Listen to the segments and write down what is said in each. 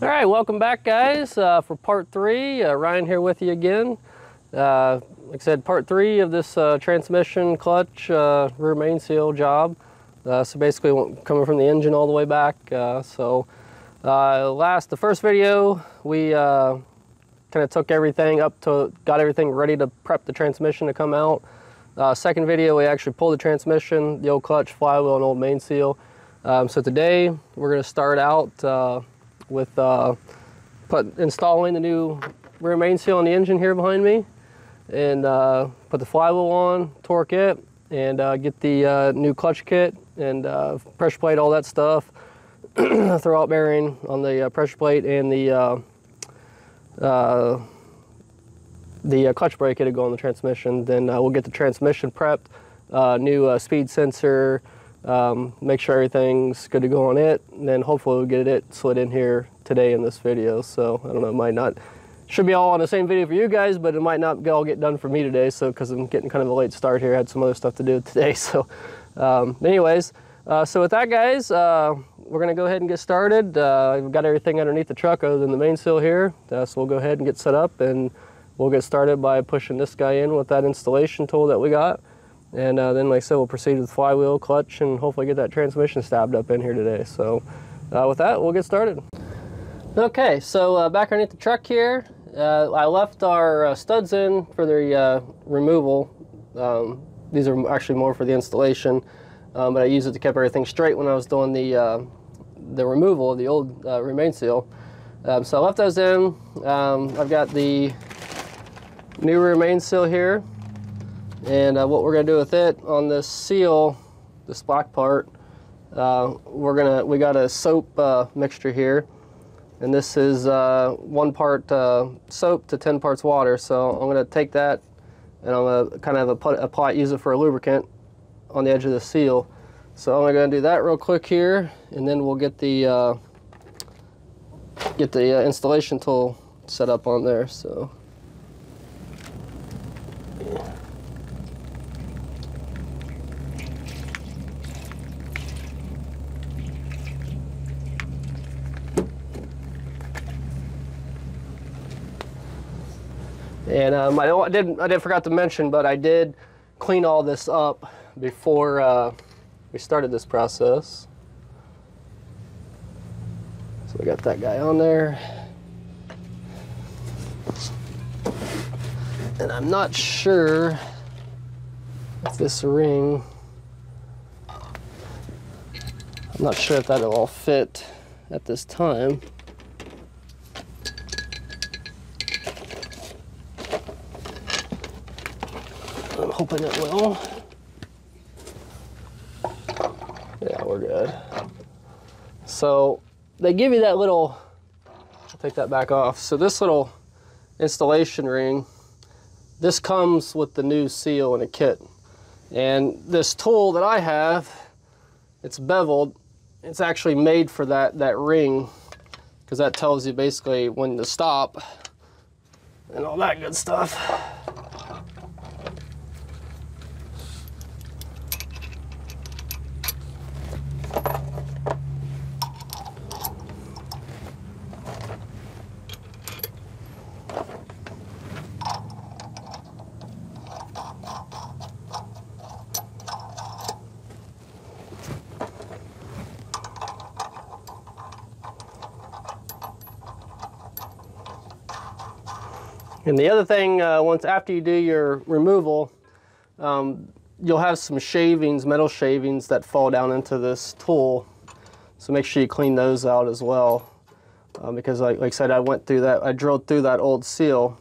All right, welcome back, guys, for part three. Ryan here with you again. Like I said, part three of this transmission, clutch, rear main seal job. So basically, coming from the engine all the way back. The first video, we kind of took everything up to, got everything ready to prep the transmission to come out. Second video, we actually pulled the transmission, the old clutch, flywheel, and old main seal. So today, we're gonna start out with installing the new rear main seal on the engine here behind me, and put the flywheel on, torque it, and get the new clutch kit and pressure plate, all that stuff, throwout bearing on the pressure plate, and the clutch brake it'll go on the transmission. Then we'll get the transmission prepped, new speed sensor, make sure everything's good to go on it, and then hopefully we'll get it slid in here today in this video. So I don't know, it might not, should be all on the same video for you guys, but it might not all get done for me today, so because I'm getting kind of a late start here. I had some other stuff to do today, so anyways, so with that, guys, we're gonna go ahead and get started. We've got everything underneath the truck other than the main seal here, so we'll go ahead and get set up, and we'll get started by pushing this guy in with that installation tool that we got. And then, like I said, we'll proceed with flywheel, clutch, and hopefully get that transmission stabbed up in here today. So with that, we'll get started. Okay, so back underneath the truck here, I left our studs in for the removal. These are actually more for the installation, but I used it to keep everything straight when I was doing the removal of the old rear main seal. So I left those in. I've got the new rear main seal here. And what we're gonna do with it on this seal, this black part, we got a soap mixture here, and this is 1 part soap to 10 parts water. So I'm gonna take that and I'm gonna kind of use it for a lubricant on the edge of the seal. So I'm gonna do that real quick here, and then we'll get the installation tool set up on there. So. And I forgot to mention, but I did clean all this up before we started this process. So we got that guy on there. And I'm not sure if this ring, I'm not sure if that'll all fit at this time. Hoping it will. Yeah, we're good. So they give you that little, I'll take that back off. So this little installation ring, this comes with the new seal in a kit. And this tool that I have, it's beveled. It's actually made for that ring, because that tells you basically when to stop and all that good stuff. And the other thing, after you do your removal, you'll have some shavings, metal shavings, that fall down into this tool. So make sure you clean those out as well, because like I said, I drilled through that old seal.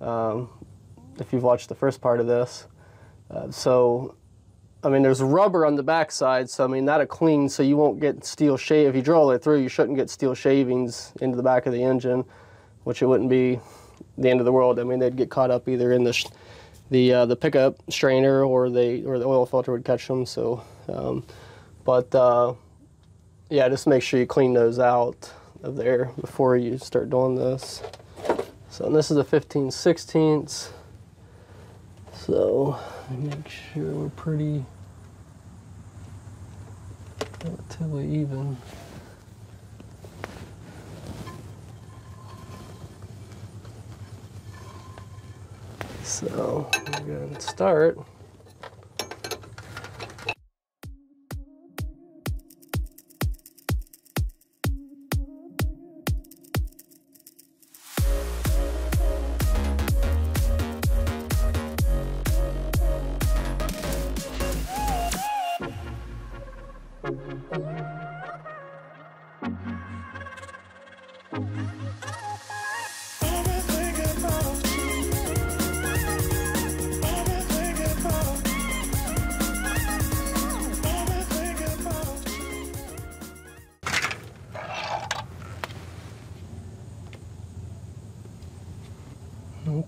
If you've watched the first part of this, there's rubber on the backside, so that'll clean, so you won't get steel shavings. If you drill it through, you shouldn't get steel shavings into the back of the engine, which it wouldn't be the end of the world. They'd get caught up either in the pickup strainer, or the oil filter would catch them. So, yeah, just make sure you clean those out of there before you start doing this. So, and this is a 15/16. So, make sure we're pretty relatively even. So we'll go ahead and start.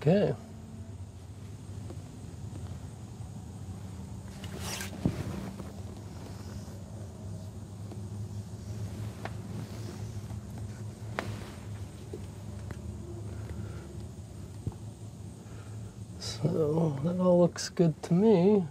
Okay. So that all looks good to me.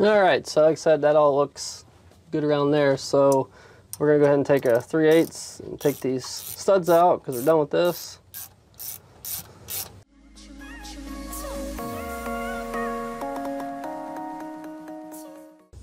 All right, so like I said, that all looks good around there. So we're gonna go ahead and take a 3/8 and take these studs out because we're done with this.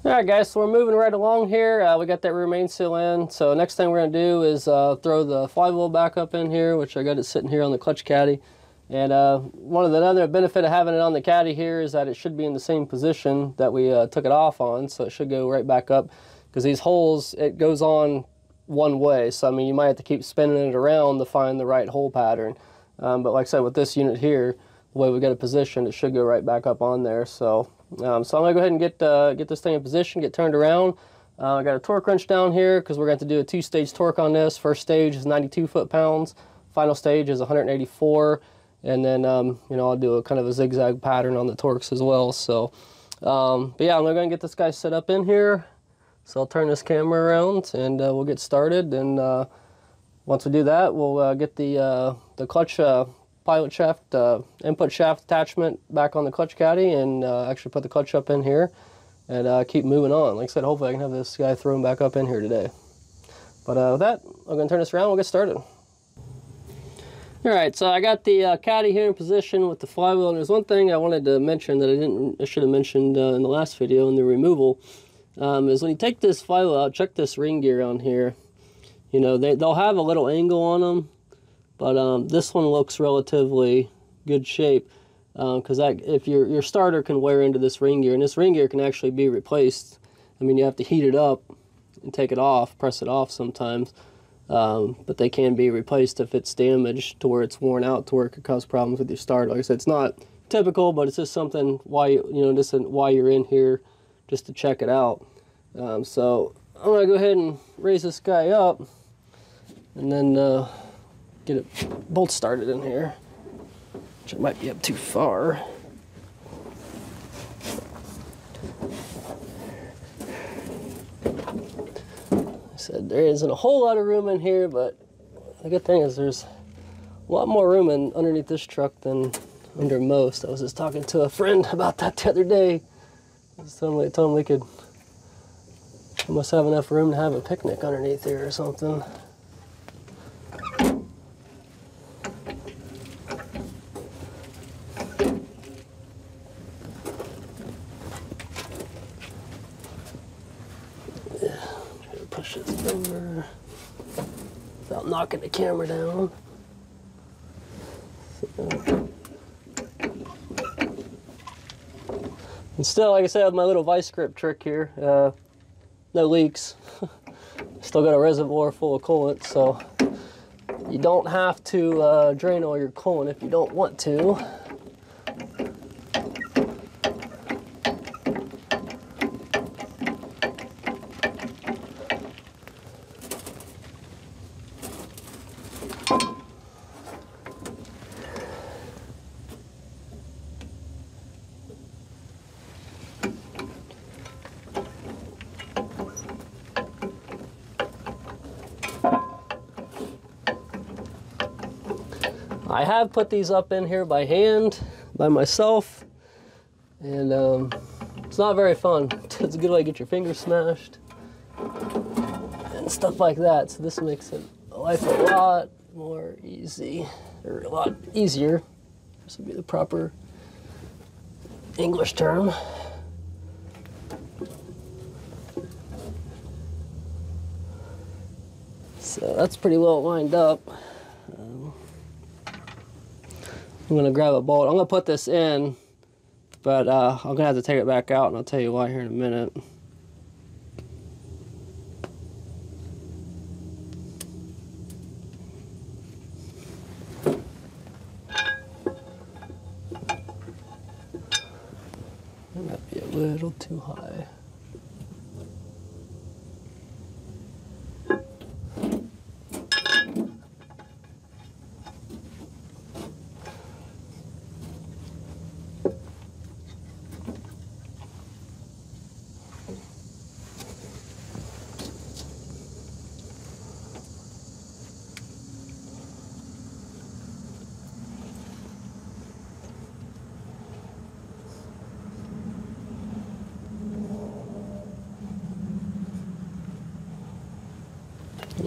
All right guys, so we're moving right along here. We got that rear main seal in. So next thing we're gonna do is throw the flywheel back up in here, which I got it sitting here on the clutch caddy. And one of the other benefit of having it on the caddy here is that it should be in the same position that we took it off on. So it should go right back up because these holes, it goes on one way. So, I mean, you might have to keep spinning it around to find the right hole pattern. But like I said, with this unit here, the way we got it positioned, it should go right back up on there. So, so I'm going to go ahead and get this thing in position, get turned around. I got a torque wrench down here because we're going to have to do a 2-stage torque on this. First stage is 92 foot-pounds. Final stage is 184. And then, you know, I'll do a kind of a zigzag pattern on the torques as well. So, but yeah, I'm going to get this guy set up in here. So I'll turn this camera around and we'll get started. And once we do that, we'll get the clutch pilot shaft, input shaft attachment back on the clutch caddy and actually put the clutch up in here and keep moving on. Like I said, hopefully I can have this guy thrown back up in here today. But with that, I'm going to turn this around. We'll get started. All right, so I got the caddy here in position with the flywheel. And there's one thing I wanted to mention that I should have mentioned in the last video in the removal, is when you take this flywheel out, check this ring gear on here. You know, they'll have a little angle on them, but this one looks relatively good shape because if your starter can wear into this ring gear, and this ring gear can actually be replaced. I mean, you have to heat it up and take it off, press it off sometimes. But they can be replaced if it's damaged to where it's worn out to where it could cause problems with your starter. Like I said, it's not typical, but it's just something why just why you're in here, just to check it out. So I'm gonna go ahead and raise this guy up, and then get it bolt started in here, which it might be up too far. Said there isn't a whole lot of room in here, but the good thing is there's a lot more room in underneath this truck than under most. I was just talking to a friend about that the other day. I was telling him we could almost have enough room to have a picnic underneath here or something. Without knocking the camera down. So. And still, like I said, with my little vice grip trick here, no leaks. Still got a reservoir full of coolant, so you don't have to drain all your coolant if you don't want to. I have put these up in here by hand, by myself, and it's not very fun. It's a good way to get your fingers smashed and stuff like that. So this makes it life a lot more easy, or a lot easier. This would be the proper English term. So that's pretty well lined up. I'm gonna grab a bolt. I'm gonna put this in, but I'm gonna have to take it back out, and I'll tell you why here in a minute. That might be a little too high.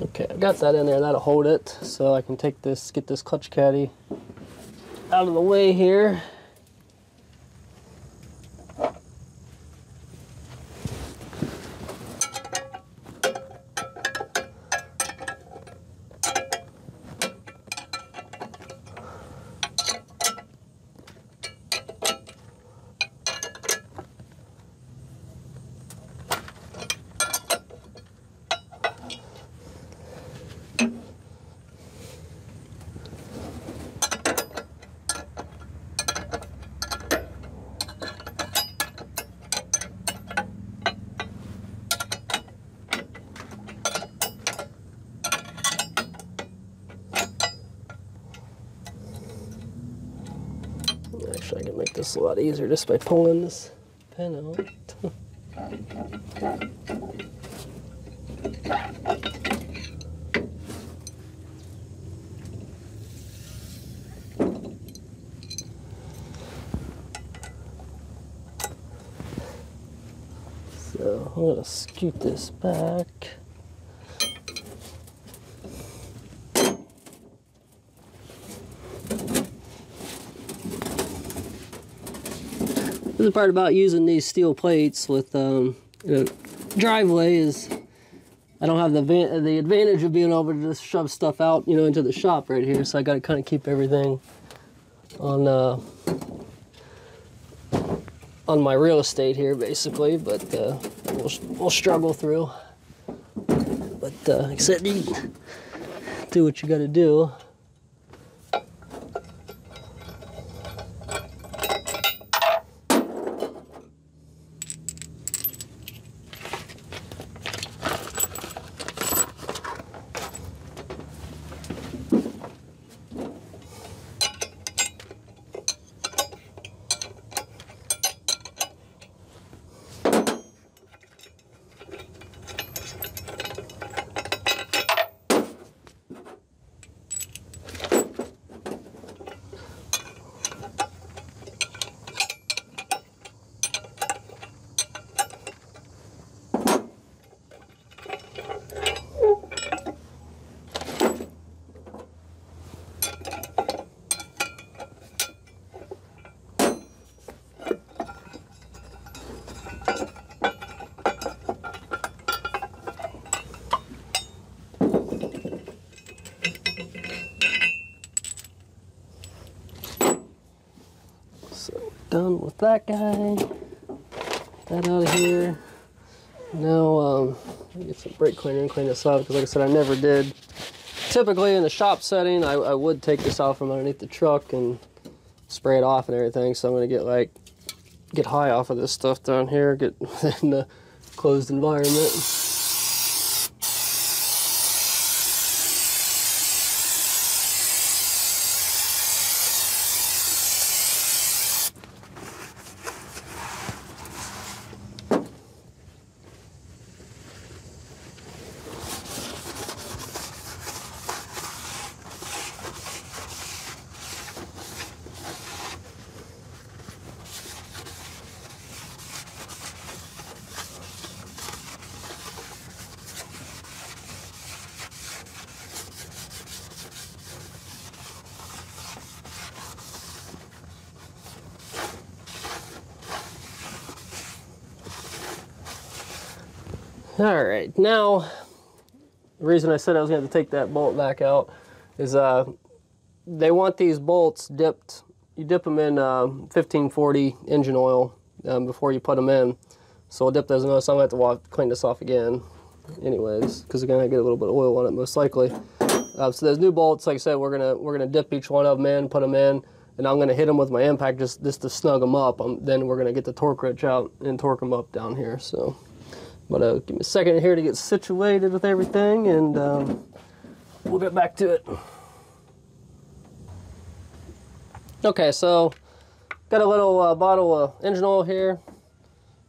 Okay, I've got that in there. That'll hold it, so I can take this, get this clutch caddy out of the way here. Actually, I can make this a lot easier just by pulling this pin out. So I'm gonna scoot this back. The part about using these steel plates with driveway is I don't have the advantage of being able to just shove stuff out, you know, into the shop right here. So I got to kind of keep everything on my real estate here, basically. But we'll struggle through. But like I said, do what you got to do. Done with that guy. Get that out of here. Now get some brake cleaner and clean this up, because like I said, I never did. Typically in the shop setting, I would take this out from underneath the truck and spray it off and everything. So I'm gonna get high off of this stuff down here, get in the closed environment. All right, now, the reason I said I was going to take that bolt back out is they want these bolts dipped. You dip them in 1540 engine oil before you put them in. So I'll dip those in oil, so I'm going to have to clean this off again anyways, because they're going to get a little bit of oil on it most likely. So those new bolts, like I said, we're gonna dip each one of them in, put them in, and I'm gonna hit them with my impact just to snug them up. Then we're gonna get the torque wrench out and torque them up down here. So, but give me a second here to get situated with everything, and we'll get back to it. Okay, so got a little bottle of engine oil here,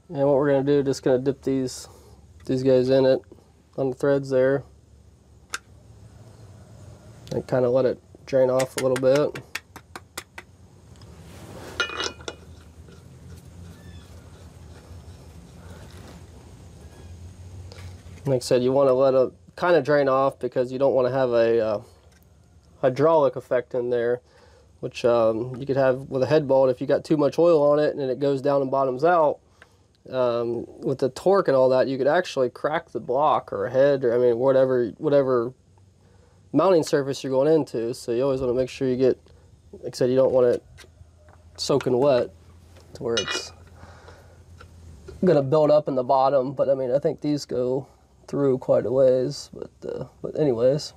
and what we're gonna do, just gonna dip these guys in it on the threads there. And kind of let it drain off a little bit. Like I said, you want to let it kind of drain off because you don't want to have a hydraulic effect in there, which you could have with a head bolt if you got too much oil on it and it goes down and bottoms out. With the torque and all that, you could actually crack the block or a head, or I mean whatever mounting surface you're going into, so you always want to make sure you get, like I said, you don't want it soaking wet to where it's gonna build up in the bottom. But I mean, I think these go through quite a ways, but anyways.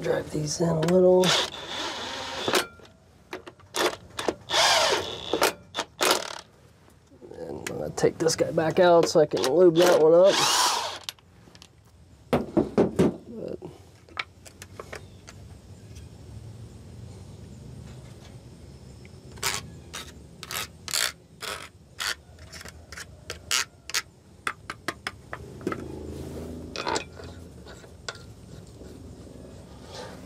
Drive these in a little. And I'm gonna take this guy back out so I can lube that one up.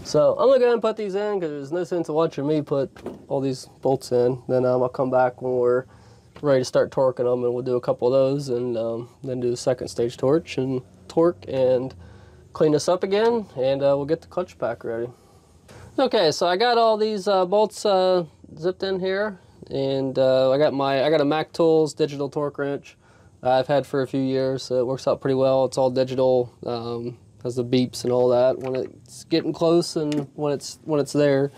So I'm gonna go ahead and put these in because there's no sense in watching me put all these bolts in. Then I'll come back when we're ready to start torquing them, and we'll do a couple of those, and then do the second stage torque and clean this up again, and we'll get the clutch pack ready. Okay, so I got all these bolts zipped in here, and I got a Mac Tools digital torque wrench I've had for a few years. So it works out pretty well. It's all digital. Has the beeps and all that when it's getting close and when it's there.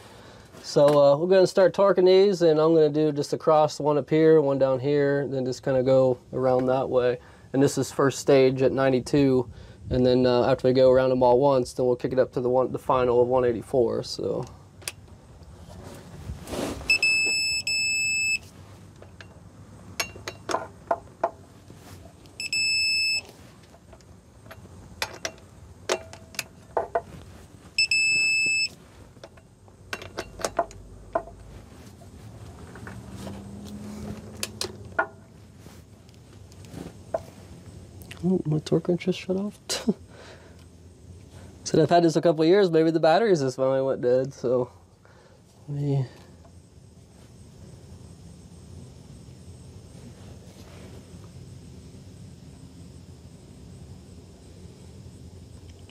So we're going to start torquing these, and I'm going to do just across one up here, one down here, then just kind of go around that way. And this is first stage at 92, and then after we go around them all once, then we'll kick it up to the final of 184. So. Oh, my torque wrench just shut off. Said I've had this a couple of years, maybe the batteries just finally went dead, so let me...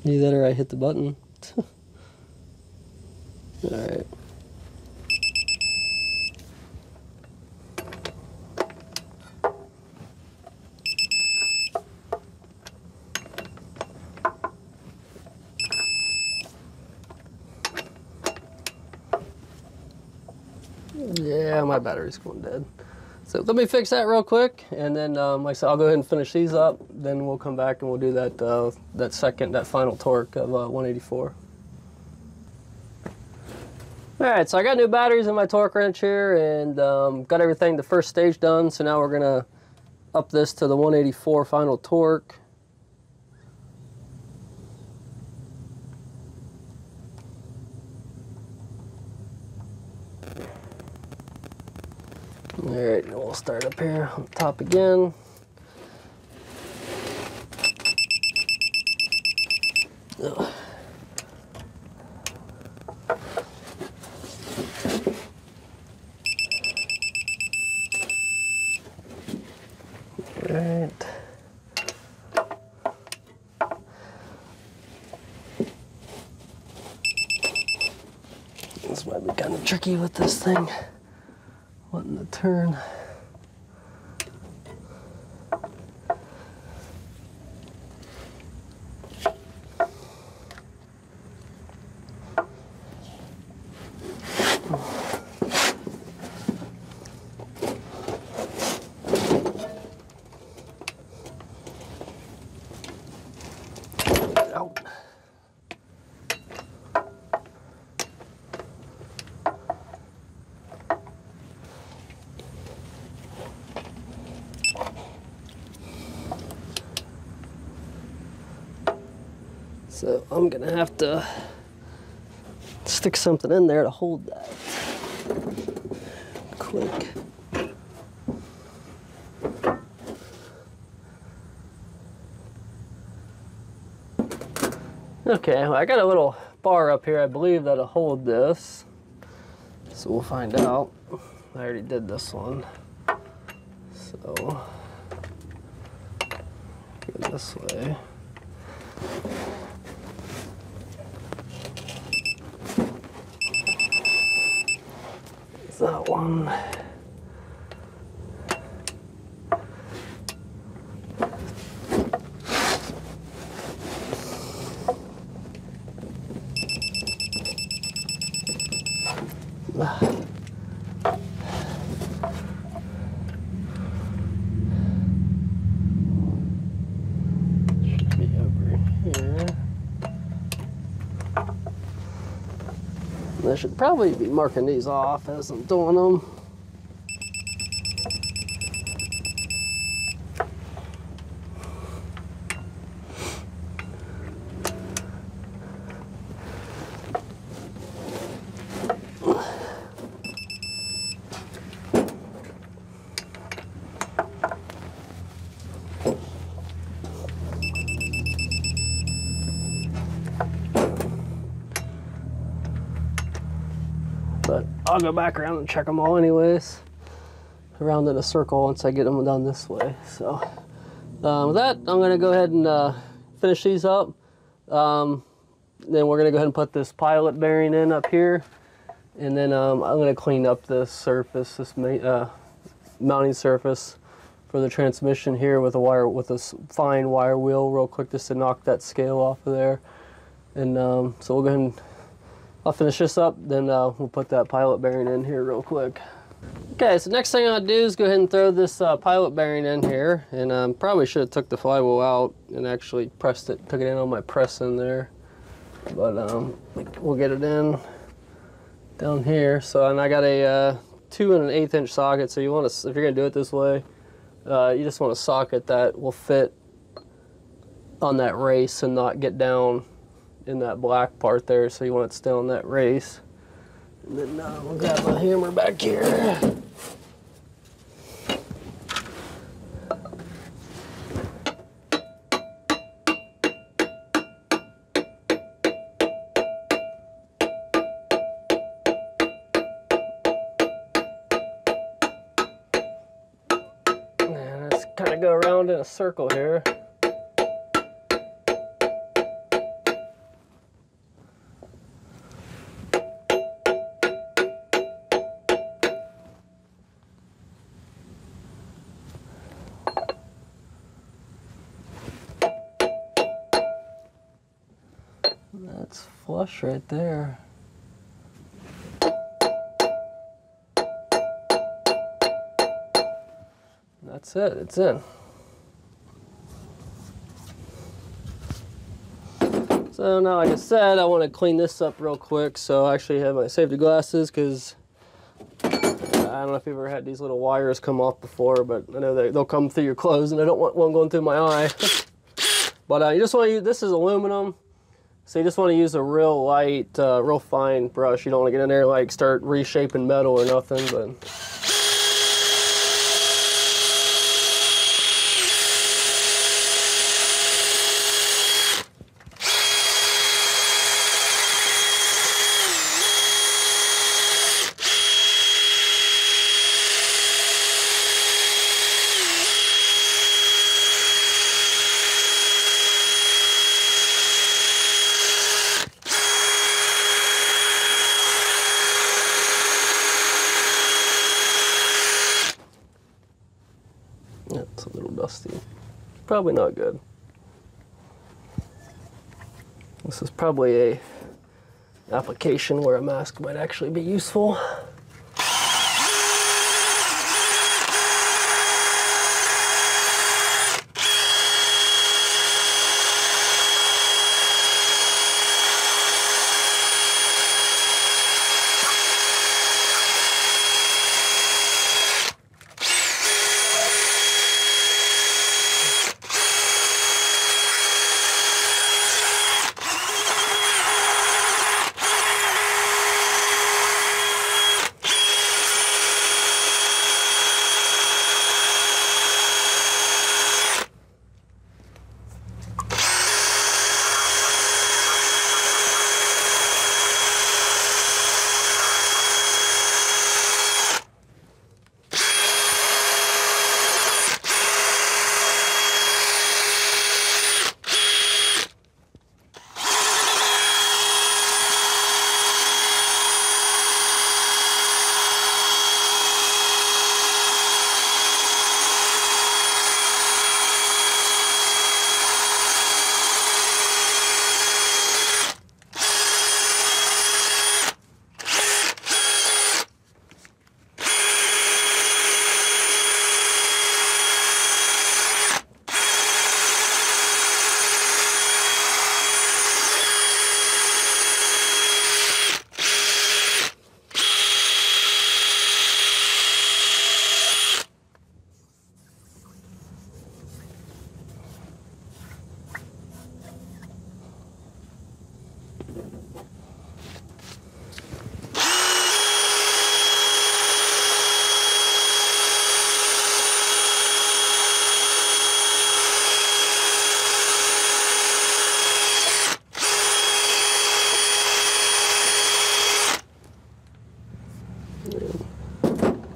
Either that or I hit the button. Alright. Yeah, my battery's going dead. So let me fix that real quick, and then like I said, I'll go ahead and finish these up. Then we'll come back and we'll do that that final torque of 184. All right, so I got new batteries in my torque wrench here, and got everything the first stage done. So now we're gonna up this to the 184 final torque. All right, we'll start up here on top again. Ugh. All right. bit tricky with this thing, letting it turn. So I'm gonna have to stick something in there to hold that quick. Okay, well, I got a little bar up here, I believe, that'll hold this. So we'll find out. I already did this one. So, go this way. That one. Should be over here. I should probably be marking these off as I'm doing them. I'll go back around and check them all anyways, around in a circle once I get them done this way. So with that, I'm going to go ahead and finish these up. Then we're going to go ahead and put this pilot bearing in up here. And then I'm going to clean up this surface, this mounting surface for the transmission here with a wire, with a fine wire wheel real quick, just to knock that scale off of there. And so we'll go ahead and I'll finish this up, then we'll put that pilot bearing in here real quick. Okay, so next thing I'll do is go ahead and throw this pilot bearing in here, and probably should have took the flywheel out and actually pressed it, took it in on my press in there, but we'll get it in down here. So, and I got a 2 1/8 inch socket, so you want to, if you're gonna do it this way, you just want a socket that will fit on that race and not get down in that black part there, so you want it still in that race. And then we'll grab my hammer back here. And let's kind of go around in a circle here. That's flush right there. That's it, it's in. So now, like I said, I want to clean this up real quick. So I actually have my safety glasses, because I don't know if you've ever had these little wires come off before, but I know they'll come through your clothes, and I don't want one going through my eye. But you just want to use, this is aluminum. So you just want to use a real light, real fine brush. You don't want to get in there like start reshaping metal or nothing. probably not good. This is probably a application where a mask might actually be useful.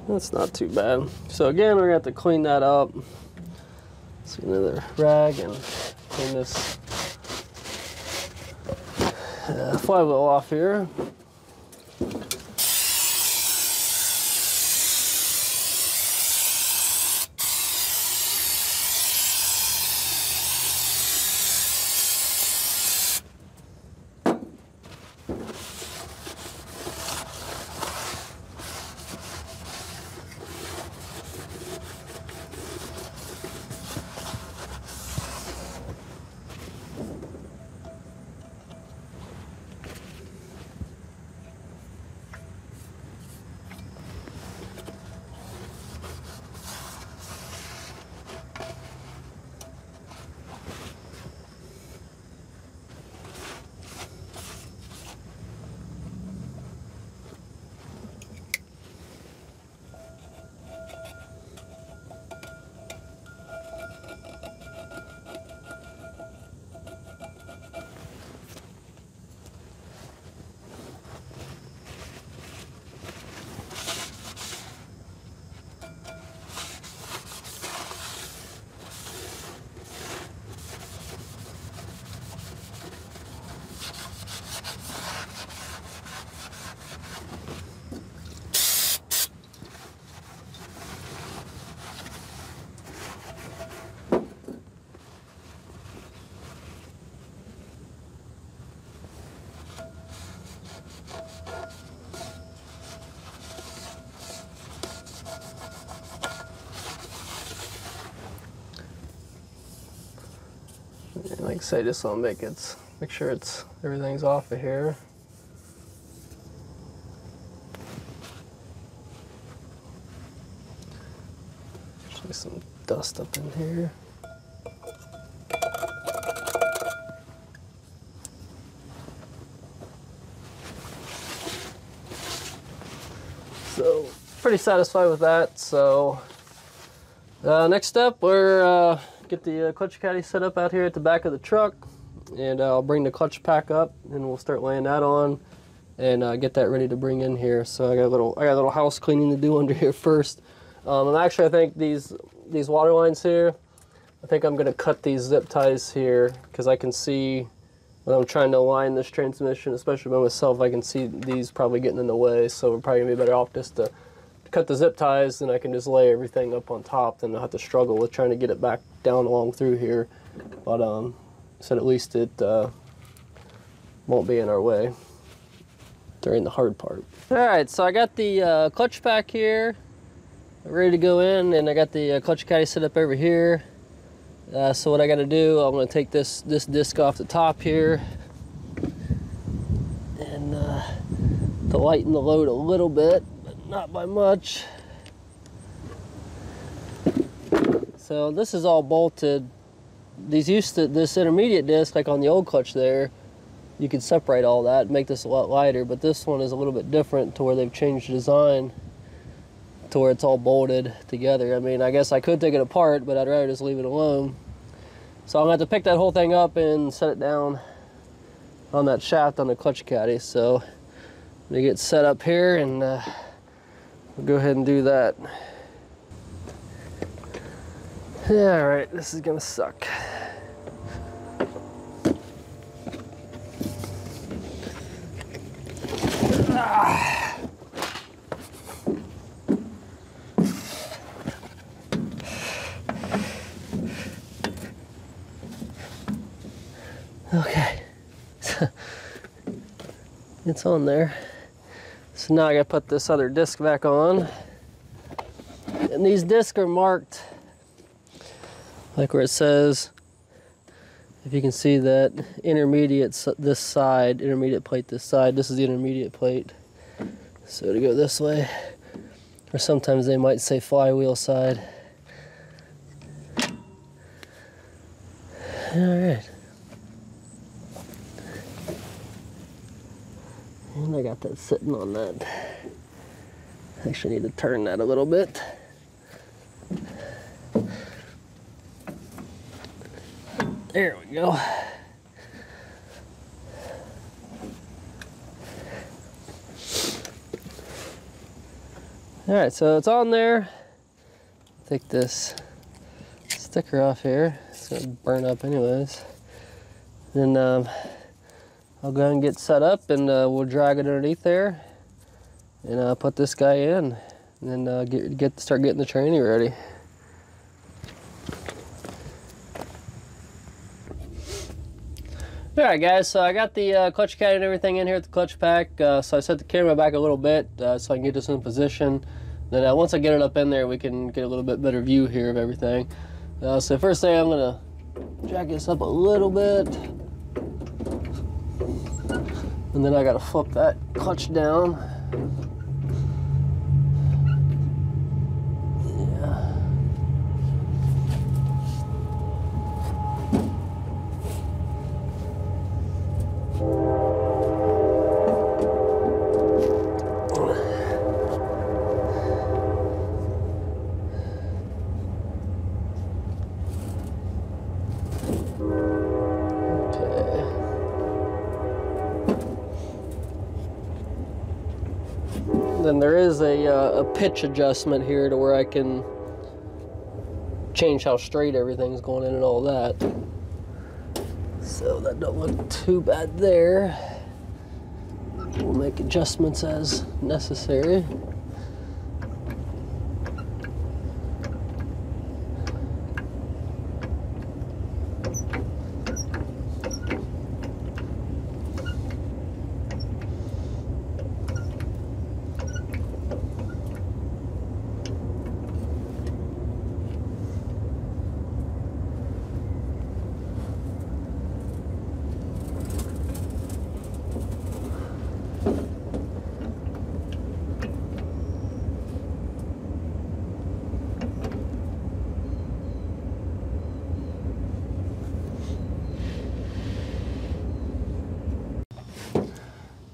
That's not too bad. So again, we're gonna have to clean that up. Let's get another rag and clean this flywheel off here. Like I say, just want to make sure everything's off of here. Actually, some dust up in here. So, pretty satisfied with that. So, next step, we're get the clutch caddy set up out here at the back of the truck, and I'll bring the clutch pack up and we'll start laying that on and get that ready to bring in here. So I got a little house cleaning to do under here first. And actually I think these water lines here, I think I'm gonna cut these zip ties here because I can see when I'm trying to align this transmission, especially by myself, I can see these probably getting in the way. So we're probably gonna be better off just to cut the zip ties, then I can just lay everything up on top. Then I'll have to struggle with trying to get it back down along through here. But so at least it won't be in our way during the hard part. All right, so I got the clutch pack here, ready to go in, and I got the clutch caddy set up over here. So what I gotta do, I'm gonna take this disc off the top here and to lighten the load a little bit, but not by much. So this is all bolted. These used to, this intermediate disc, like on the old clutch there, you could separate all that and make this a lot lighter, but this one is a little bit different to where they've changed the design to where it's all bolted together. I mean, I guess I could take it apart, but I'd rather just leave it alone. So I'm gonna have to pick that whole thing up and set it down on that shaft on the clutch caddy. So I'm gonna get set up here and we'll go ahead and do that. Yeah, all right, this is gonna suck. Ah. Okay, so it's on there. So now I gotta put this other disc back on. And these discs are marked, like where it says, if you can see that, intermediate this side, intermediate plate this side. This is the intermediate plate. So to go this way, or sometimes they might say flywheel side. All right. And I got that sitting on that. I actually need to turn that a little bit. There we go. All right, so it's on there. Take this sticker off here. It's gonna burn up anyways. And I'll go ahead and get set up, and we'll drag it underneath there, and put this guy in, and then start getting the tranny ready. All right, guys. So I got the clutch caddy and everything in here at the clutch pack. So I set the camera back a little bit so I can get this in position. Then once I get it up in there, we can get a little bit better view here of everything. So first thing, I'm gonna drag this up a little bit. And then I gotta flip that clutch down. Then there is a pitch adjustment here to where I can change how straight everything's going in and all that. So that don't look too bad there. We'll make adjustments as necessary.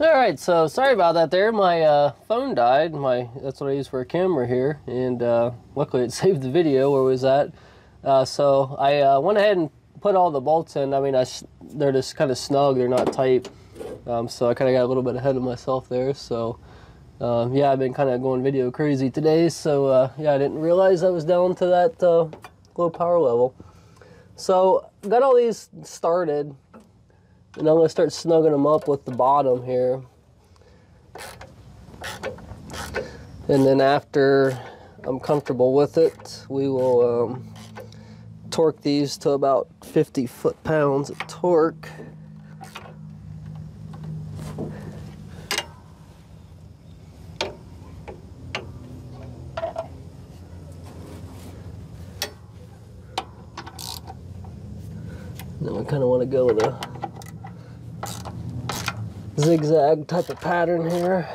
All right, so sorry about that there. My phone died. That's what I use for a camera here, and luckily it saved the video where it was at. So I went ahead and put all the bolts in. I mean, they're just kind of snug. They're not tight, so I kind of got a little bit ahead of myself there. So yeah, I've been kind of going video crazy today. So yeah, I didn't realize I was down to that low power level. So got all these started. And I'm gonna start snugging them up with the bottom here. And then after I'm comfortable with it, we will torque these to about 50 foot-pounds of torque. Then we kind of want to go with a zigzag type of pattern here.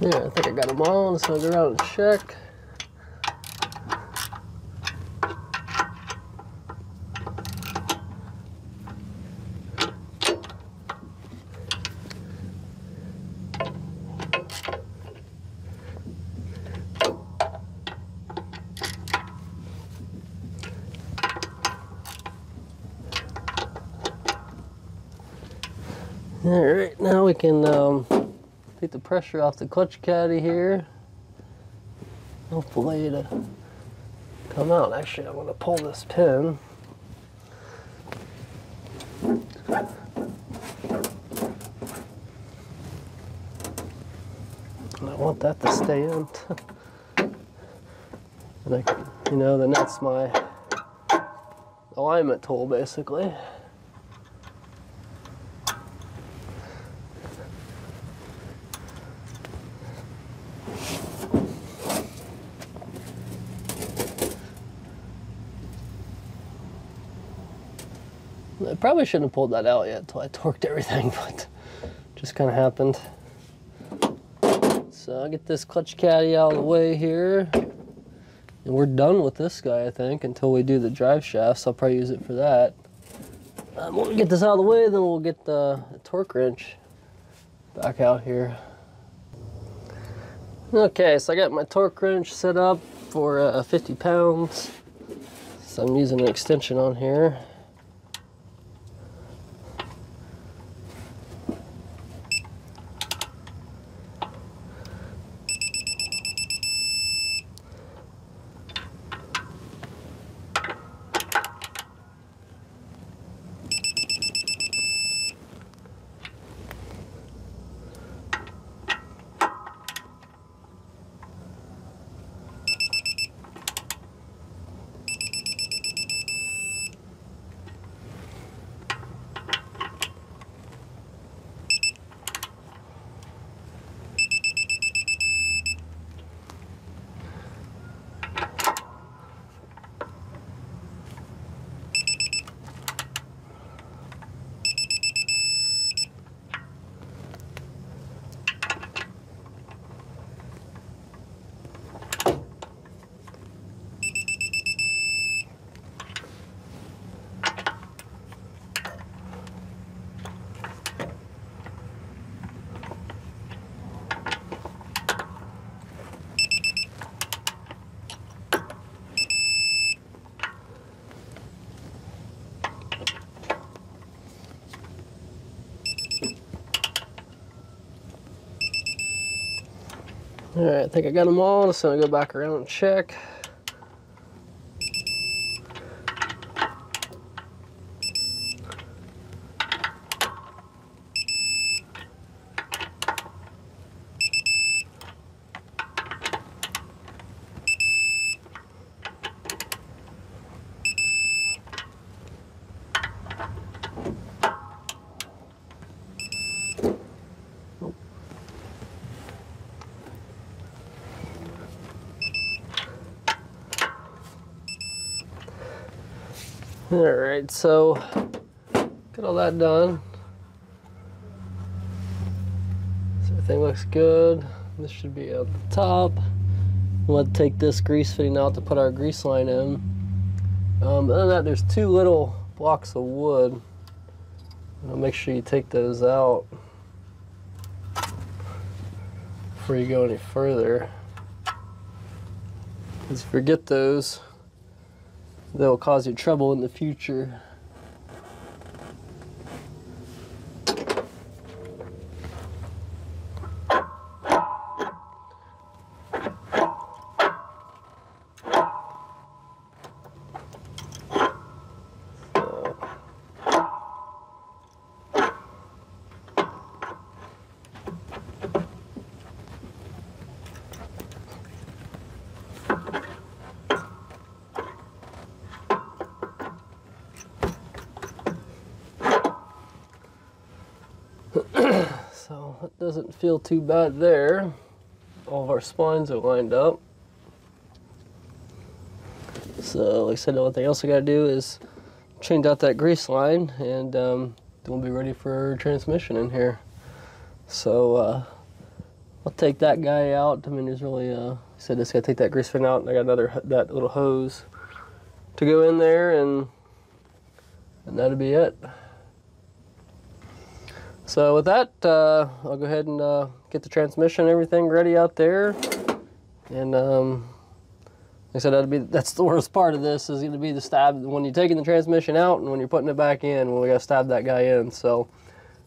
Yeah, I think I got them all, so I'll go around and check. All right, now we can take the pressure off the clutch caddy here. Hopefully it'll come out. Actually, I want to pull this pin. And I want that to stay in. And I can, you know, then that's my alignment tool basically. I probably shouldn't have pulled that out yet until I torqued everything, but just kind of happened. So I'll get this clutch caddy out of the way here. And we're done with this guy, I think, until we do the drive shafts. I'll probably use it for that. We'll get this out of the way, then we'll get the torque wrench back out here. Okay, so I got my torque wrench set up for 50 pounds. So I'm using an extension on here. All right, I think I got them all. Just gonna go back around and check. All right, so got all that done. So everything looks good. This should be at the top. We'll take this grease fitting out to put our grease line in. Other than that, there's two little blocks of wood. I'll make sure you take those out before you go any further. Because if you forget those, they'll cause you trouble in the future. So that doesn't feel too bad there. All of our splines are lined up. So like I said, the only thing else I gotta do is change out that grease line, and we'll be ready for transmission in here. So I'll take that guy out. I mean, there's really, like I said, just gotta take that grease fin out, and I got another, that little hose to go in there, and that'll be it. So with that, I'll go ahead and get the transmission and everything ready out there. And like I said, that's the worst part of this is going to be the stab when you're taking the transmission out and when you're putting it back in. Well, we got to stab that guy in. So,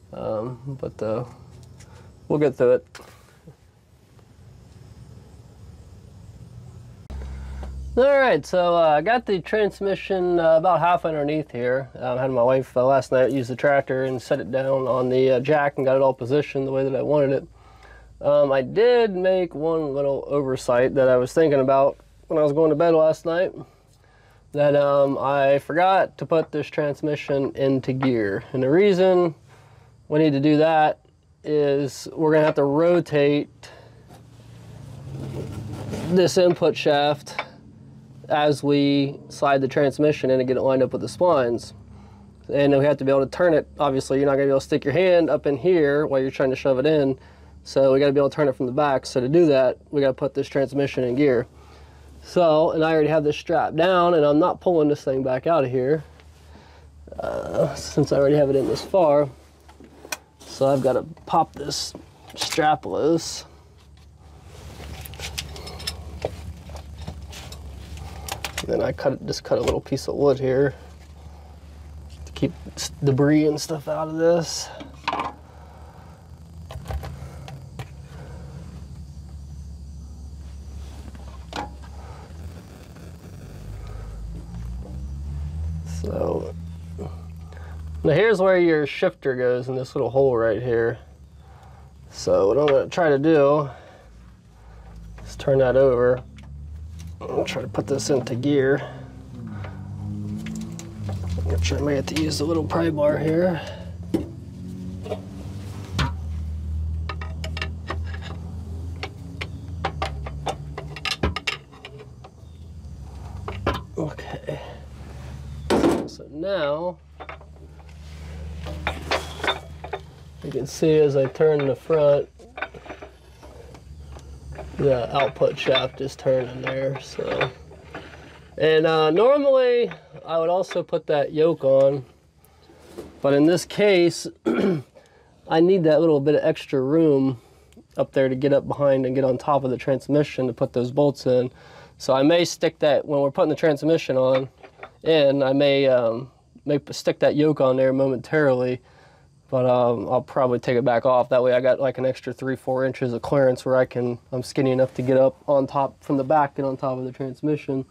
but we'll get through it. All right, so I got the transmission about half underneath here. I had my wife last night use the tractor and set it down on the jack and got it all positioned the way that I wanted it. I did make one little oversight that I was thinking about when I was going to bed last night, that I forgot to put this transmission into gear. And the reason we need to do that is we're gonna have to rotate this input shaft as we slide the transmission in and get it lined up with the splines. And we have to be able to turn it. Obviously, you're not gonna be able to stick your hand up in here while you're trying to shove it in. So we gotta be able to turn it from the back. So to do that, we gotta put this transmission in gear. So, and I already have this strapped down, and I'm not pulling this thing back out of here since I already have it in this far. So I've gotta pop this strap loose. Then I just cut a little piece of wood here to keep debris and stuff out of this. So now here's where your shifter goes in this little hole right here. So what I'm gonna try to do is turn that over. I'll try to put this into gear. I'm gonna try to have to use the little pry bar here. Okay. So now you can see as I turn the front, the output shaft is turning there. So, and normally I would also put that yoke on, but in this case I need that little bit of extra room up there to get up behind and get on top of the transmission to put those bolts in. So I may stick that when we're putting the transmission on, and I may stick that yoke on there momentarily. But I'll probably take it back off. That way I got like an extra 3-4 inches of clearance where I'm skinny enough to get up on top from the back and on top of the transmission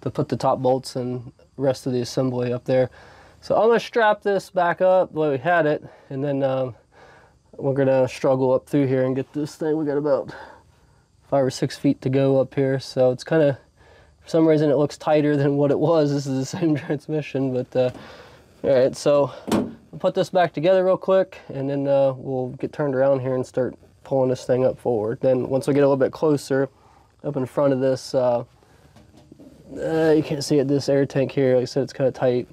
to put the top bolts and rest of the assembly up there. So I'm gonna strap this back up the way we had it, and then we're gonna struggle up through here and get this thing. We got about 5 or 6 feet to go up here. So it's kind of, for some reason it looks tighter than what it was. This is the same transmission, but all right, so I'll put this back together real quick, and then we'll get turned around here and start pulling this thing up forward. Then once we get a little bit closer up in front of this, you can't see it, this air tank here, like I said, it's kind of tight.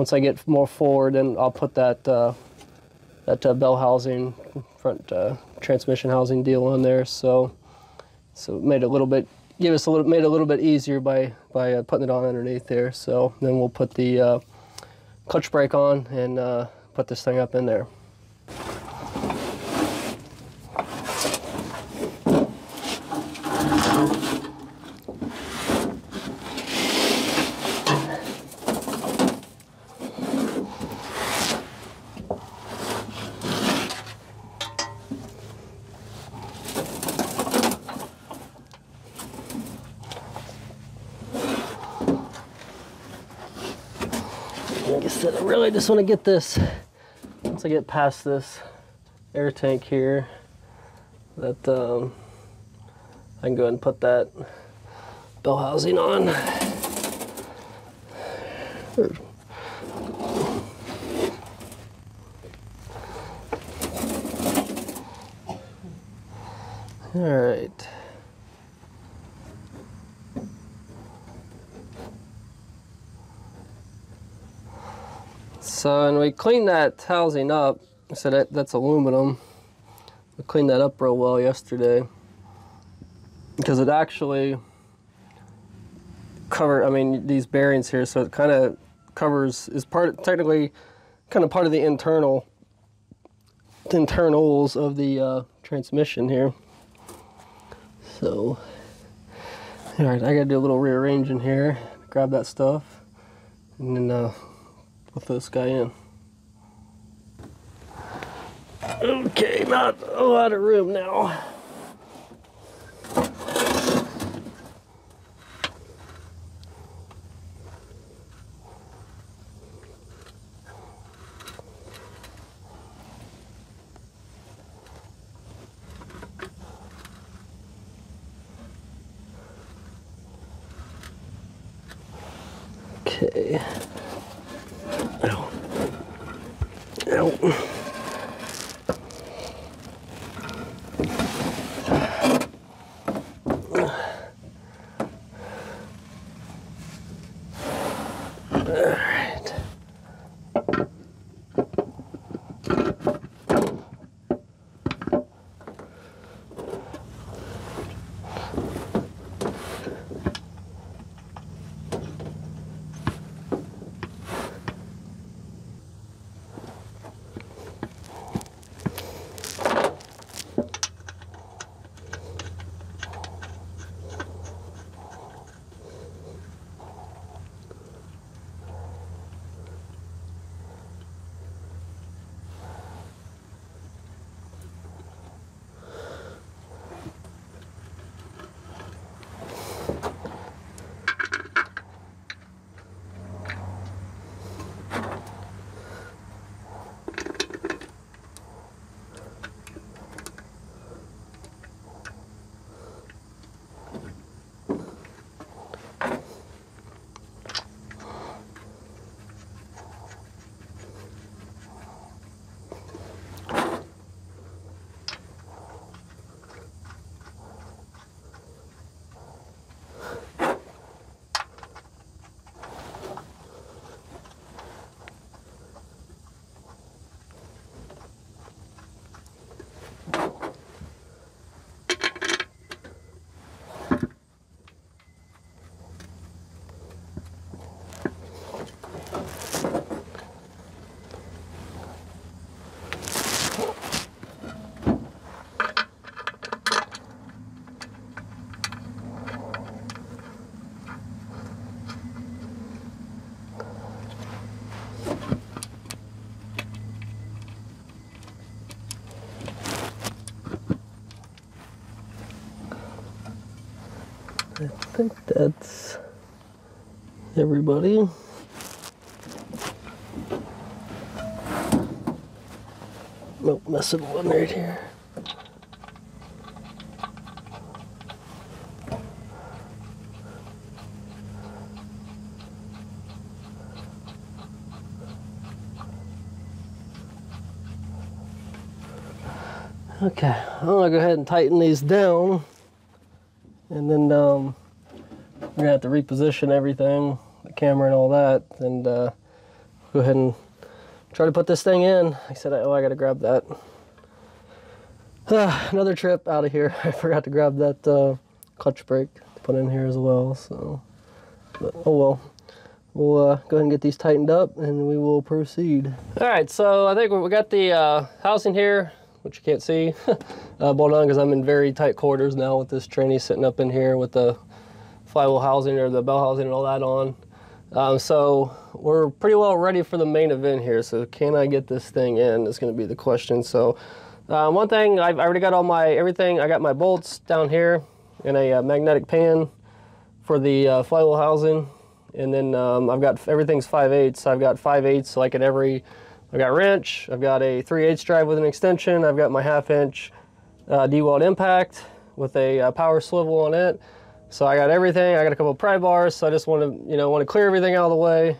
Once I get more forward, then I'll put that bell housing, front transmission housing deal on there. So it made it a little bit, made it a little bit easier by putting it on underneath there. So then we'll put the clutch brake on and put this thing up in there. Like I said, I really just want to get this, once I get past this air tank here, that I can go ahead and put that bell housing on. All right. So, and we cleaned that housing up, so that's aluminum. We cleaned that up real well yesterday because it actually covered, I mean, these bearings here, so it kind of covers, is part, technically kind of part of the internals of the transmission here. So, all right, I gotta do a little rearranging here, grab that stuff, and then with this guy in. Okay, not a lot of room now. Okay. Alright. I think that's everybody. Nope, missing one right here. Okay, I'm gonna go ahead and tighten these down. And then we're gonna have to reposition everything, the camera and all that, and go ahead and try to put this thing in. Like I said, oh, I gotta grab that. Another trip out of here. I forgot to grab that clutch brake to put in here as well. So, but, oh well. We'll go ahead and get these tightened up and we will proceed. All right, so I think we got the housing here, which you can't see, bolted on because I'm in very tight quarters now with this tranny sitting up in here with the flywheel housing or the bell housing and all that on. So we're pretty well ready for the main event here. So can I get this thing in is going to be the question. So one thing, I've already got all my everything. I got my bolts down here in a magnetic pan for the flywheel housing. And then I've got everything's 5/8. I've got 5/8 like in every, I've got wrench, I've got a 3/8 drive with an extension, I've got my 1/2 inch D-weld impact with a power swivel on it. So I got everything, I got a couple of pry bars, so I just want to, you know, want to clear everything out of the way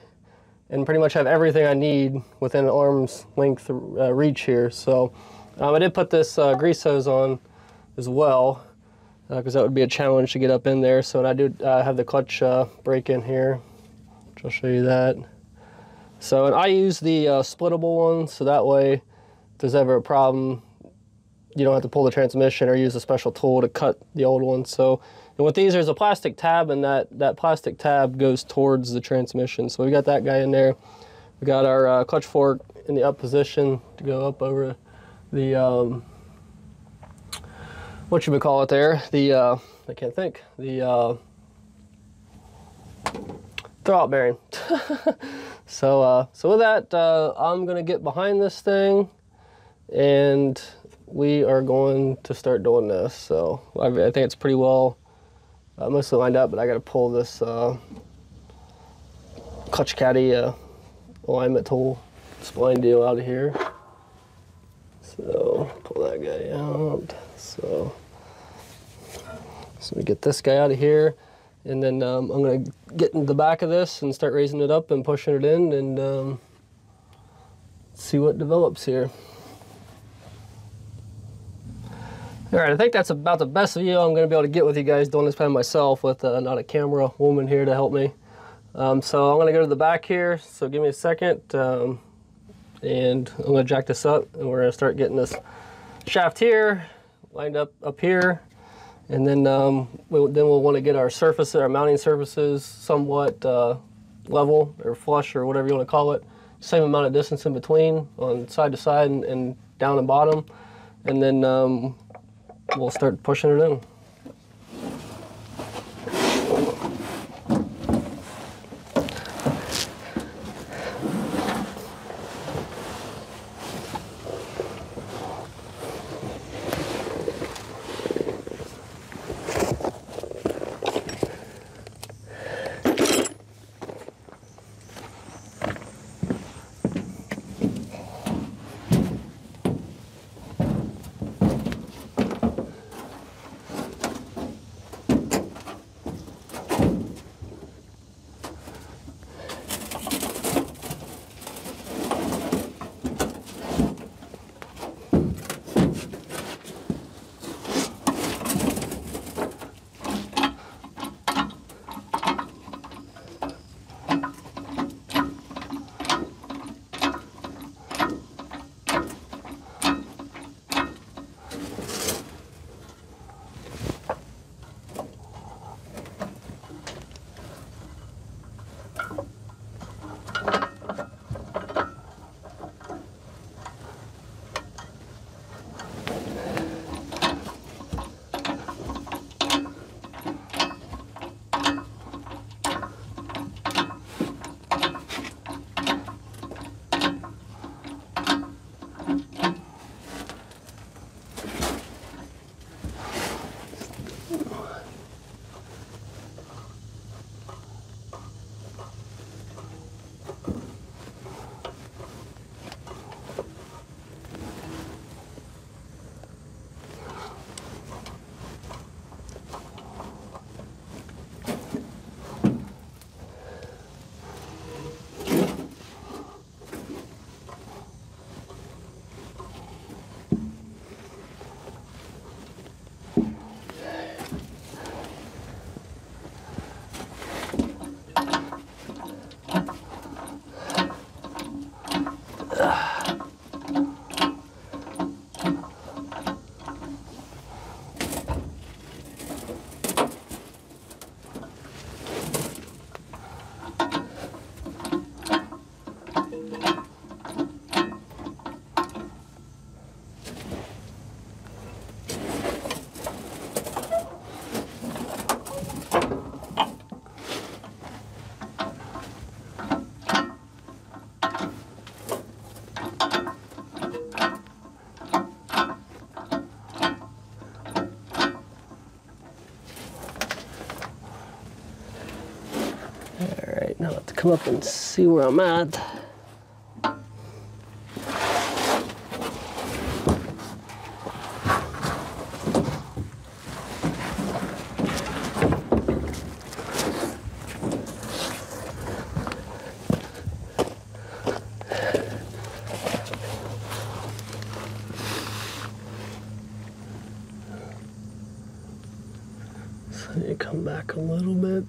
and pretty much have everything I need within arm's length reach here. So I did put this grease hose on as well, because that would be a challenge to get up in there. So, and I do have the clutch brake in here, which I'll show you that. So, and I use the splittable one, so that way if there's ever a problem, you don't have to pull the transmission or use a special tool to cut the old one. So, and with these, there's a plastic tab, and that plastic tab goes towards the transmission. So we got that guy in there. We got our clutch fork in the up position to go up over the, what should we call it there? The, I can't think, the throwout bearing. So, so with that, I'm gonna get behind this thing and we are going to start doing this. So I think it's pretty well mostly lined up, but I gotta pull this clutch caddy alignment tool spline deal out of here. So pull that guy out. So we get this guy out of here, and then I'm gonna get in the back of this and start raising it up and pushing it in, and see what develops here. All right, I think that's about the best view I'm gonna be able to get with you guys doing this by myself with not a camera woman here to help me. So I'm gonna go to the back here. So give me a second, and I'm gonna jack this up, and we're gonna start getting this shaft here lined up here, and then we'll want to get our surfaces, our mounting surfaces, somewhat level or flush or whatever you want to call it. Same amount of distance in between on side to side and down and bottom, and then we'll start pushing it in. come up and see where I'm at. You come back a little bit.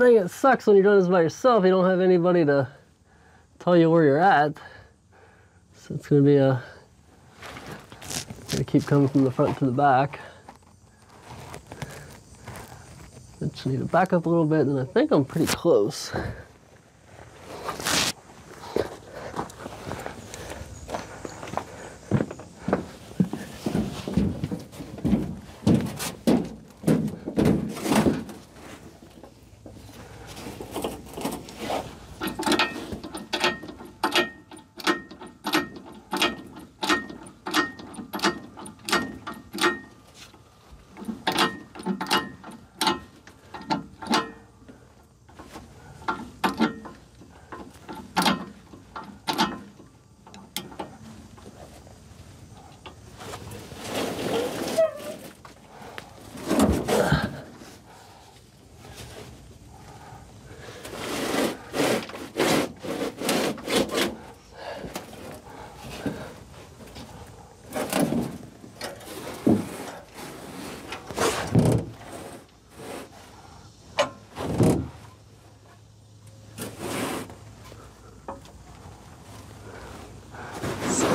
Thing that sucks when you're doing this by yourself, you don't have anybody to tell you where you're at, so it's going to be gonna keep coming from the front to the back. I just need to back up a little bit, and I think I'm pretty close.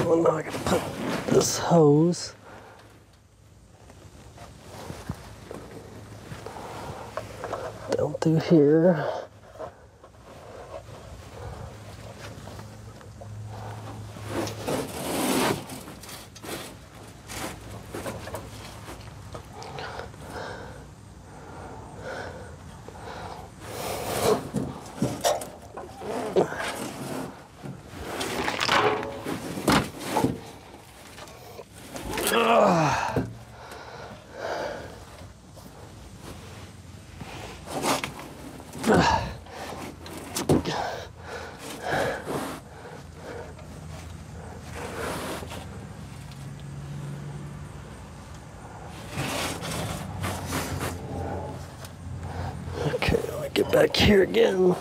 Well, now I gotta put this hose. Down through here. Okay, I'll get back here again.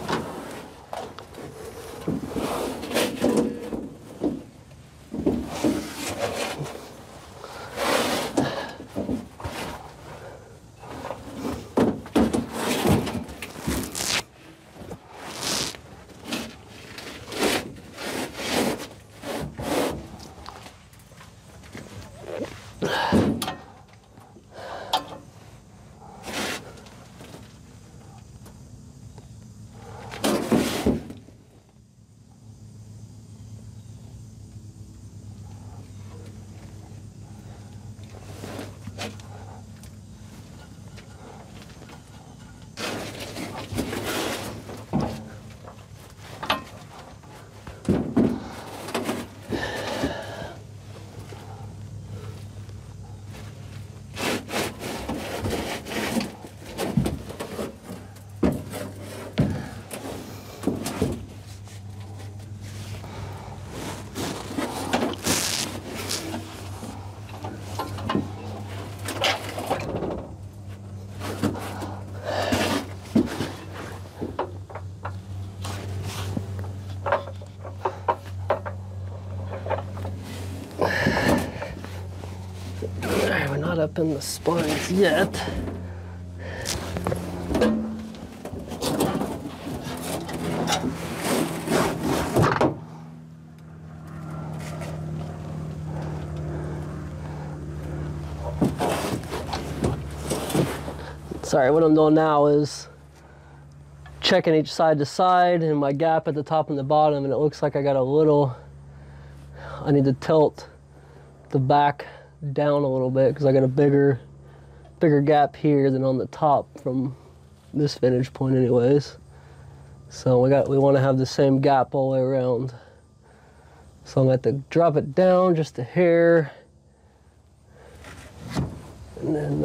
not up in the splines yet. Sorry, what I'm doing now is checking each side to side and my gap at the top and the bottom, and it looks like I got a little, I need to tilt the back down a little bit because I got a bigger gap here than on the top from this vantage point anyways. So we want to have the same gap all the way around. So I'm going to have to drop it down just a hair, and then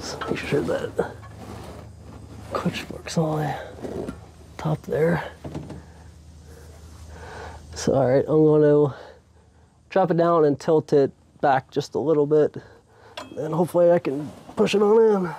so make sure that clutch mark's on the top there. So all right, I'm gonna drop it down and tilt it back just a little bit, and hopefully I can push it on in.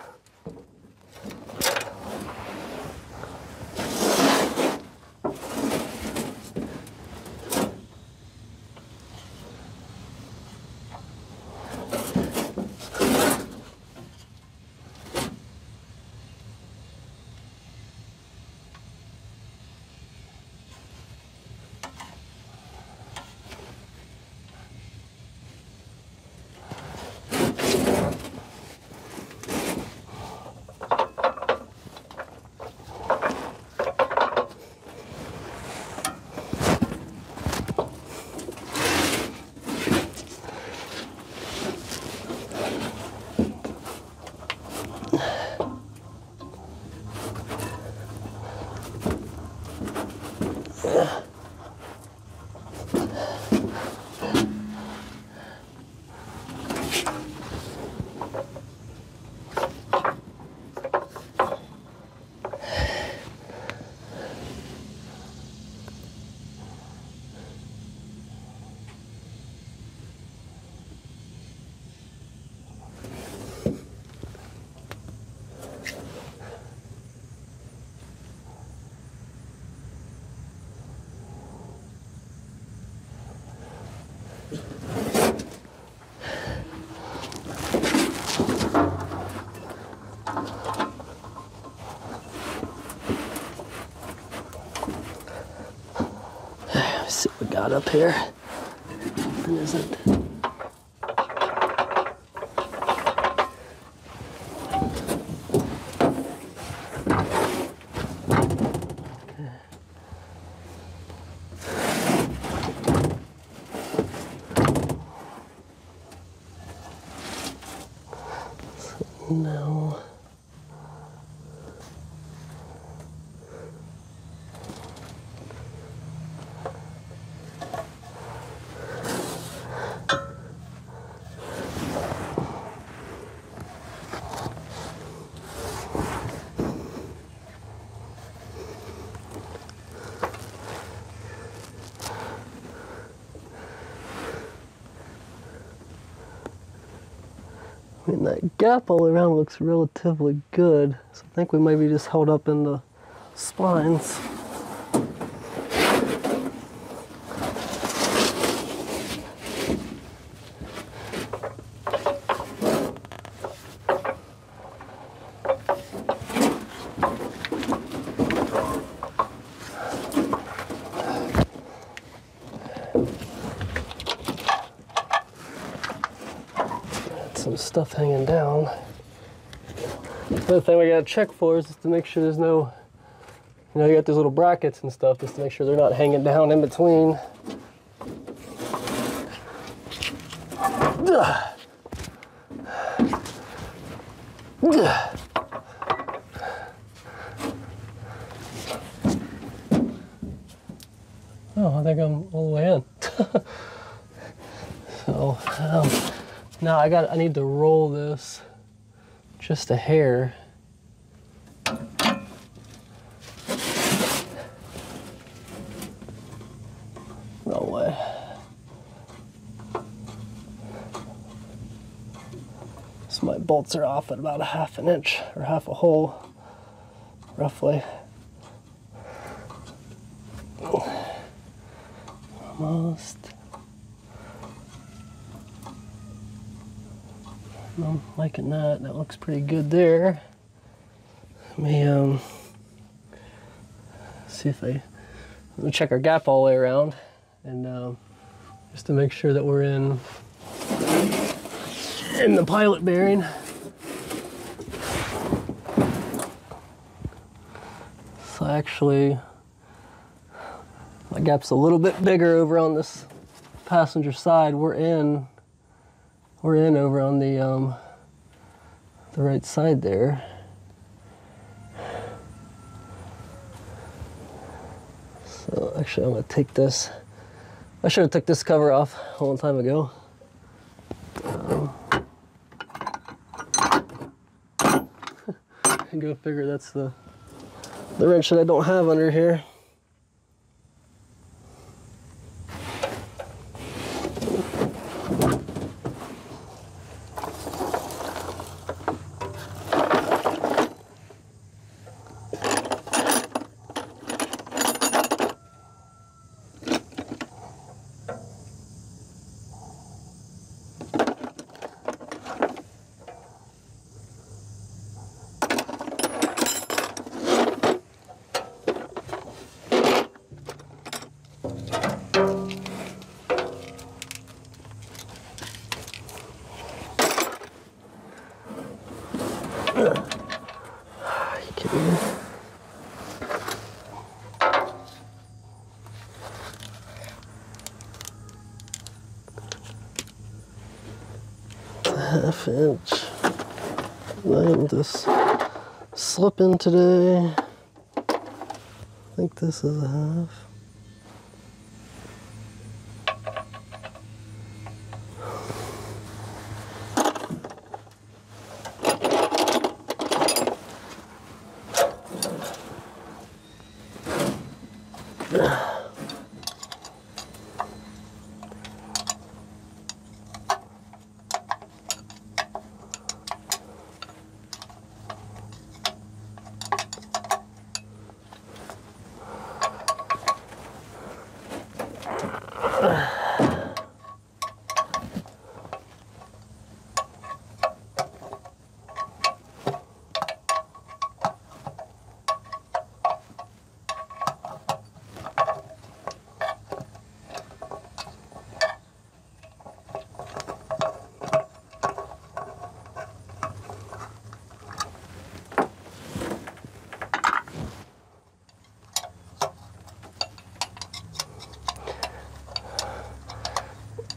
Up here, and is it? No. I mean, that gap all around looks relatively good, so I think we might be just held up in the splines. Some stuff hanging down. The other thing we gotta check for is just to make sure there's no, you know, you got those little brackets and stuff, just to make sure they're not hanging down in between. Oh, I think I'm all the way in. So, now I need to roll this just a hair. No way. So my bolts are off at about a half an inch or half a hole, roughly. Almost. I'm liking that. That looks pretty good there. Let me see if I let me check our gap all the way around, and just to make sure that we're in the pilot bearing. So actually, my gap's a little bit bigger over on this passenger side. We're in over on the right side there. So actually, I'm gonna take this. I should have took this cover off a long time ago. And go figure, that's the wrench that I don't have under here. Half-inch lined this slip in today. I think this is a half.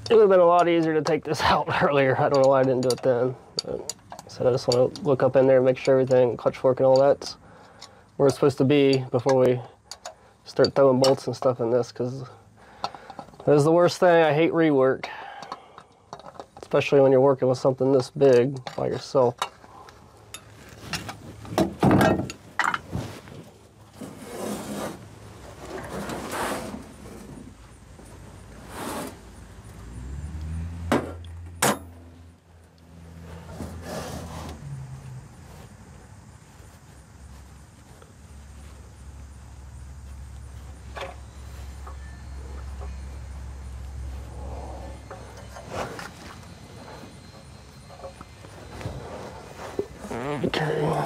It would have been a lot easier to take this out earlier. I don't know why I didn't do it then. So I just want to look up in there and make sure everything, clutch fork and all that's where it's supposed to be before we start throwing bolts and stuff in this, because that is the worst thing. I hate rework, especially when you're working with something this big by yourself. Okay.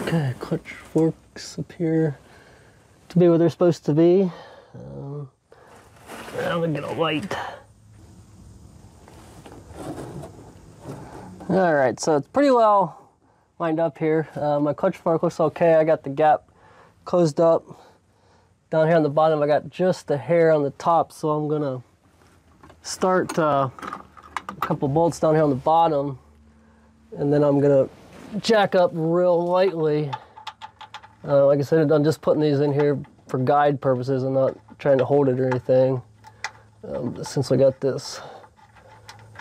Okay, clutch forks appear to be where they're supposed to be. I'm gonna get a light. All right, so it's pretty well lined up here. My clutch fork looks okay. I got the gap closed up. Down here on the bottom, I got just a hair on the top, so I'm gonna start a couple bolts down here on the bottom, and then I'm gonna jack up real lightly. Like I said, I'm just putting these in here for guide purposes. I'm not trying to hold it or anything. Since I got this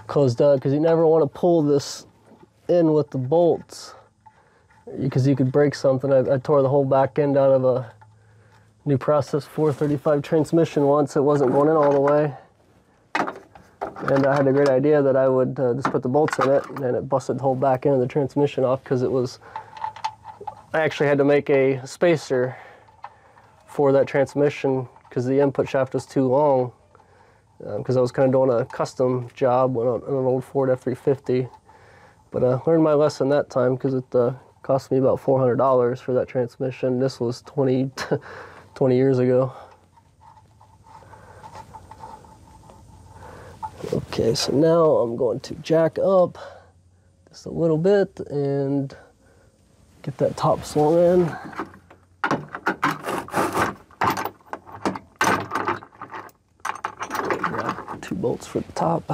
closed up, because you never want to pull this in with the bolts, because you could break something. I tore the whole back end out of a New Process 435 transmission once. It wasn't going in all the way. And I had a great idea that I would just put the bolts in it, and it busted the whole back end of the transmission off because it was, I actually had to make a spacer for that transmission because the input shaft was too long, because I was kind of doing a custom job on an old Ford F-350. But I learned my lesson that time because it cost me about $400 for that transmission. This was 20 years ago. Okay, so now I'm going to jack up just a little bit and get that top swung in. Grab two bolts for the top.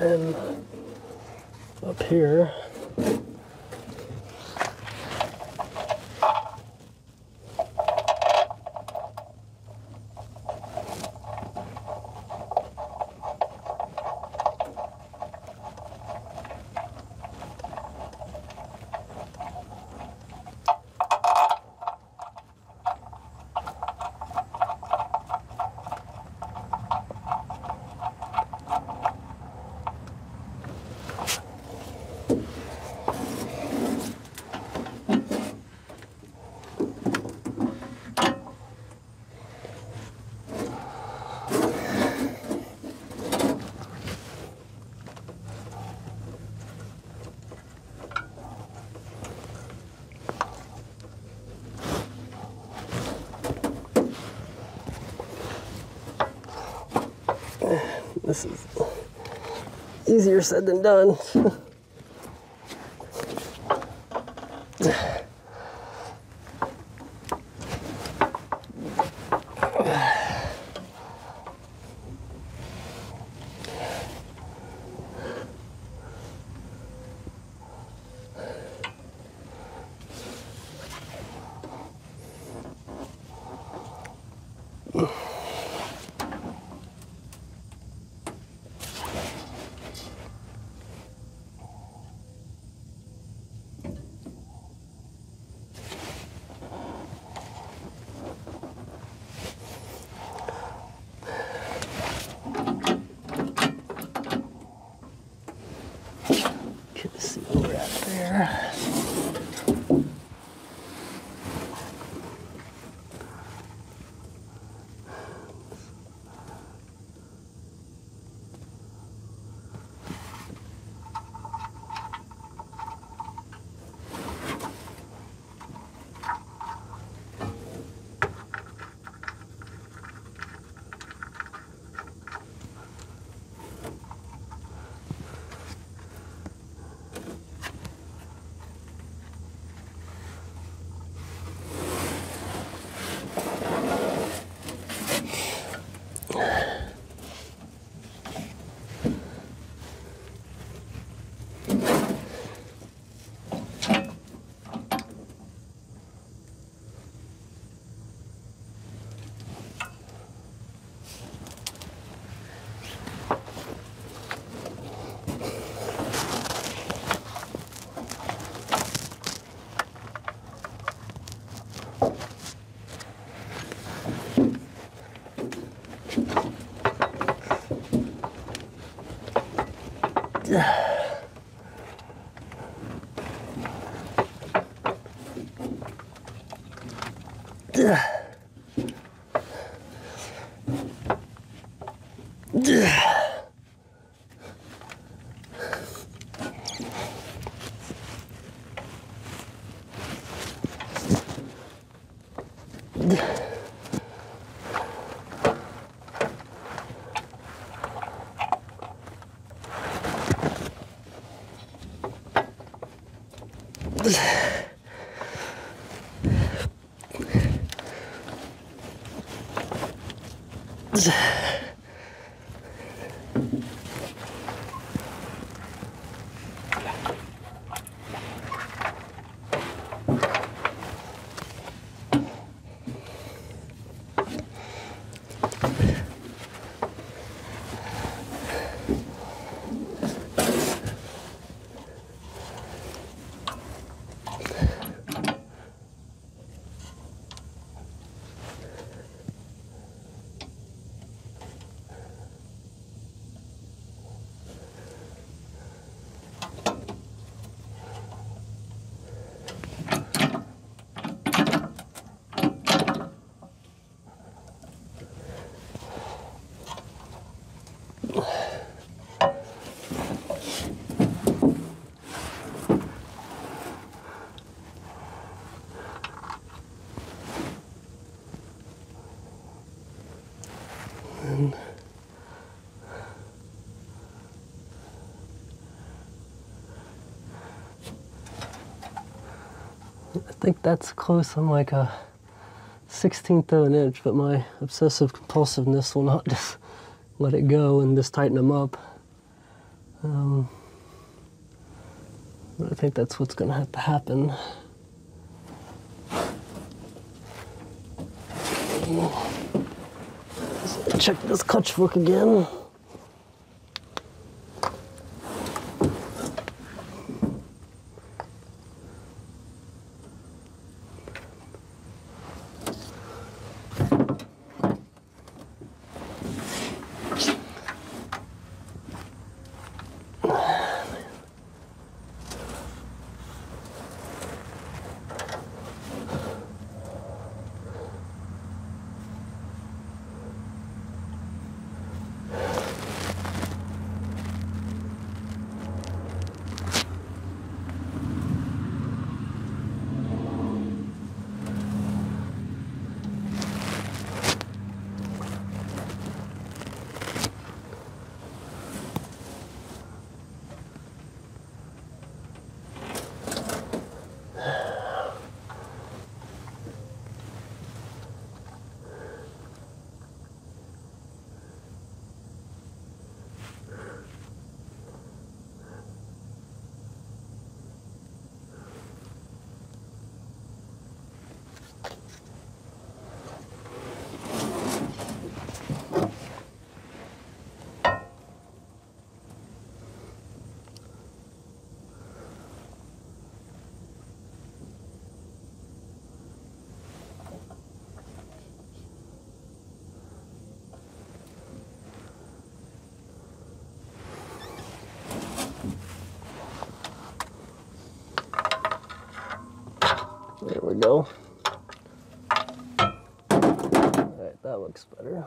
And up here. This is easier said than done. Yeah. jobs. I think that's close on like a 16th of an inch, but my obsessive compulsiveness will not just let it go and just tighten them up. But I think that's what's going to have to happen. So check this clutchwork again. There we go. All right, that looks better.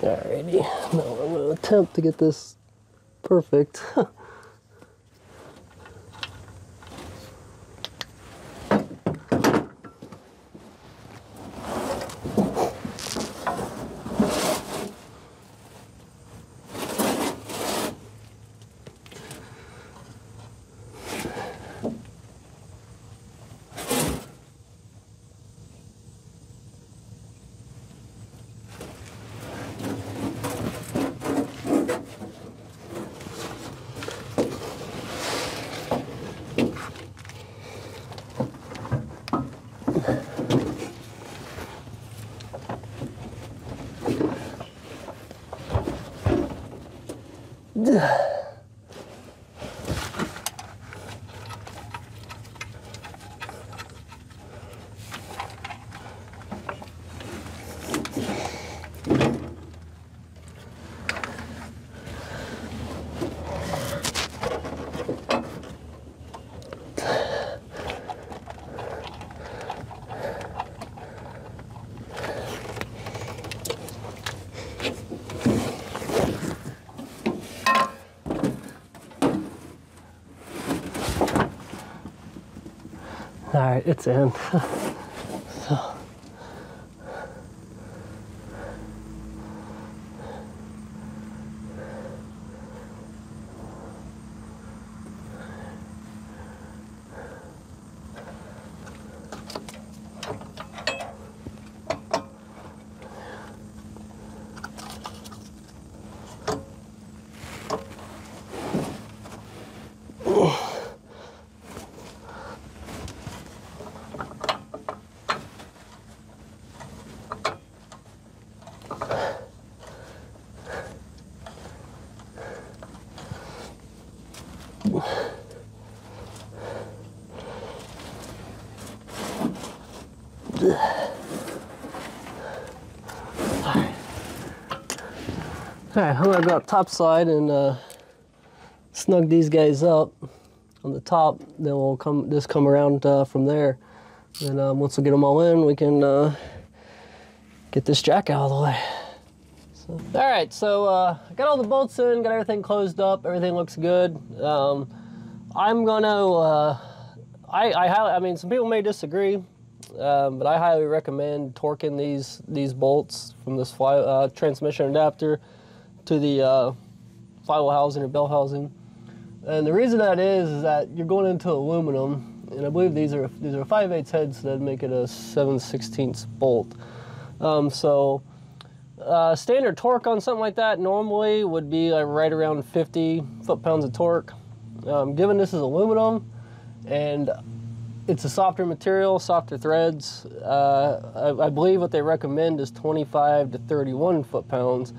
Alrighty, now I'm going to attempt to get this perfect. Alright, it's in. So. Alright, I'm gonna go up top side and snug these guys up on the top. Then we'll come around from there. And once we get them all in, we can get this jack out of the way. So. All right, so I got all the bolts in, got everything closed up. Everything looks good. I'm gonna, I mean, some people may disagree, but I highly recommend torquing these bolts from this transmission adapter to the flywheel housing or bell housing. And the reason that is that you're going into aluminum, and I believe these are 5/8 heads, so that'd make it a 7/16 bolt. Standard torque on something like that normally would be like right around 50 foot-pounds of torque. Given this is aluminum and it's a softer material, softer threads, I believe what they recommend is 25 to 31 foot-pounds,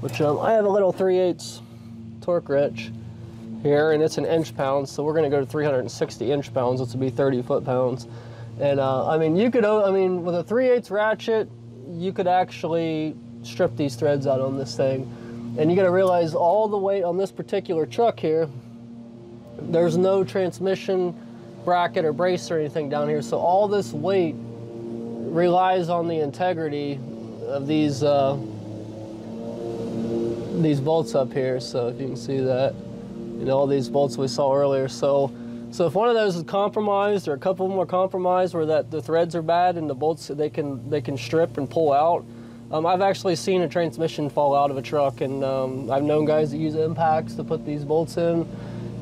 which I have a little 3/8 torque wrench here, and it's an inch-pound, so we're going to go to 360 inch-pounds, which would be 30 foot-pounds. And I mean, you could, I mean, with a 3/8 ratchet, you could actually strip these threads out on this thing. And you got to realize all the weight on this particular truck here, there's no transmission bracket or brace or anything down here, so all this weight relies on the integrity of these bolts up here. So if you can see that, you know, all these bolts we saw earlier. So if one of those is compromised, or a couple of them are compromised, where that the threads are bad and the bolts they can strip and pull out. I've actually seen a transmission fall out of a truck, and I've known guys that use impacts to put these bolts in,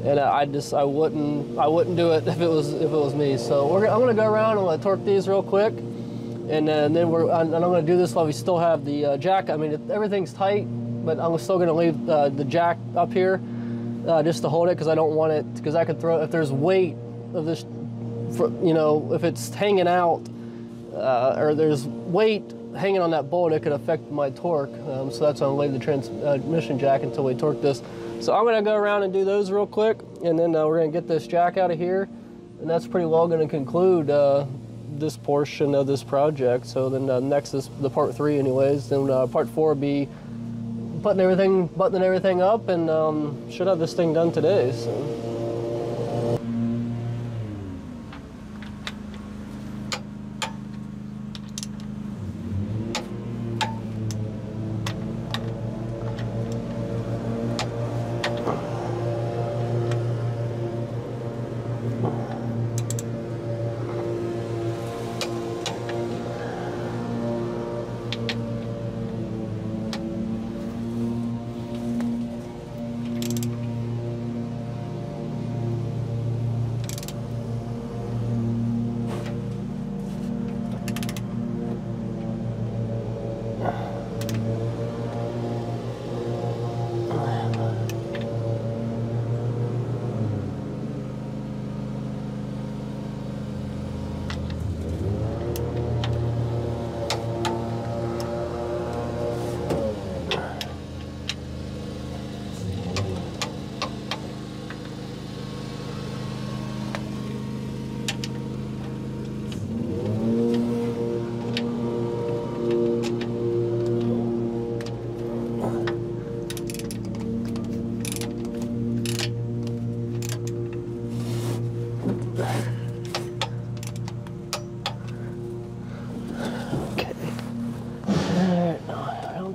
and I wouldn't do it if it was me. So I'm gonna go around and torque these real quick, and I'm gonna do this while we still have the jack. I mean, everything's tight, but I'm still gonna leave the jack up here just to hold it, because I don't want it, because I could throw, if there's weight of this, you know, if it's hanging out or there's weight hanging on that bolt, it could affect my torque. So that's why I'm leaving the transmission jack until we torque this. So I'm gonna go around and do those real quick, and then we're gonna get this jack out of here, and that's pretty well gonna conclude this portion of this project. So then next is the part 3 anyways, then part 4 will be buttoning everything up, and should have this thing done today, so.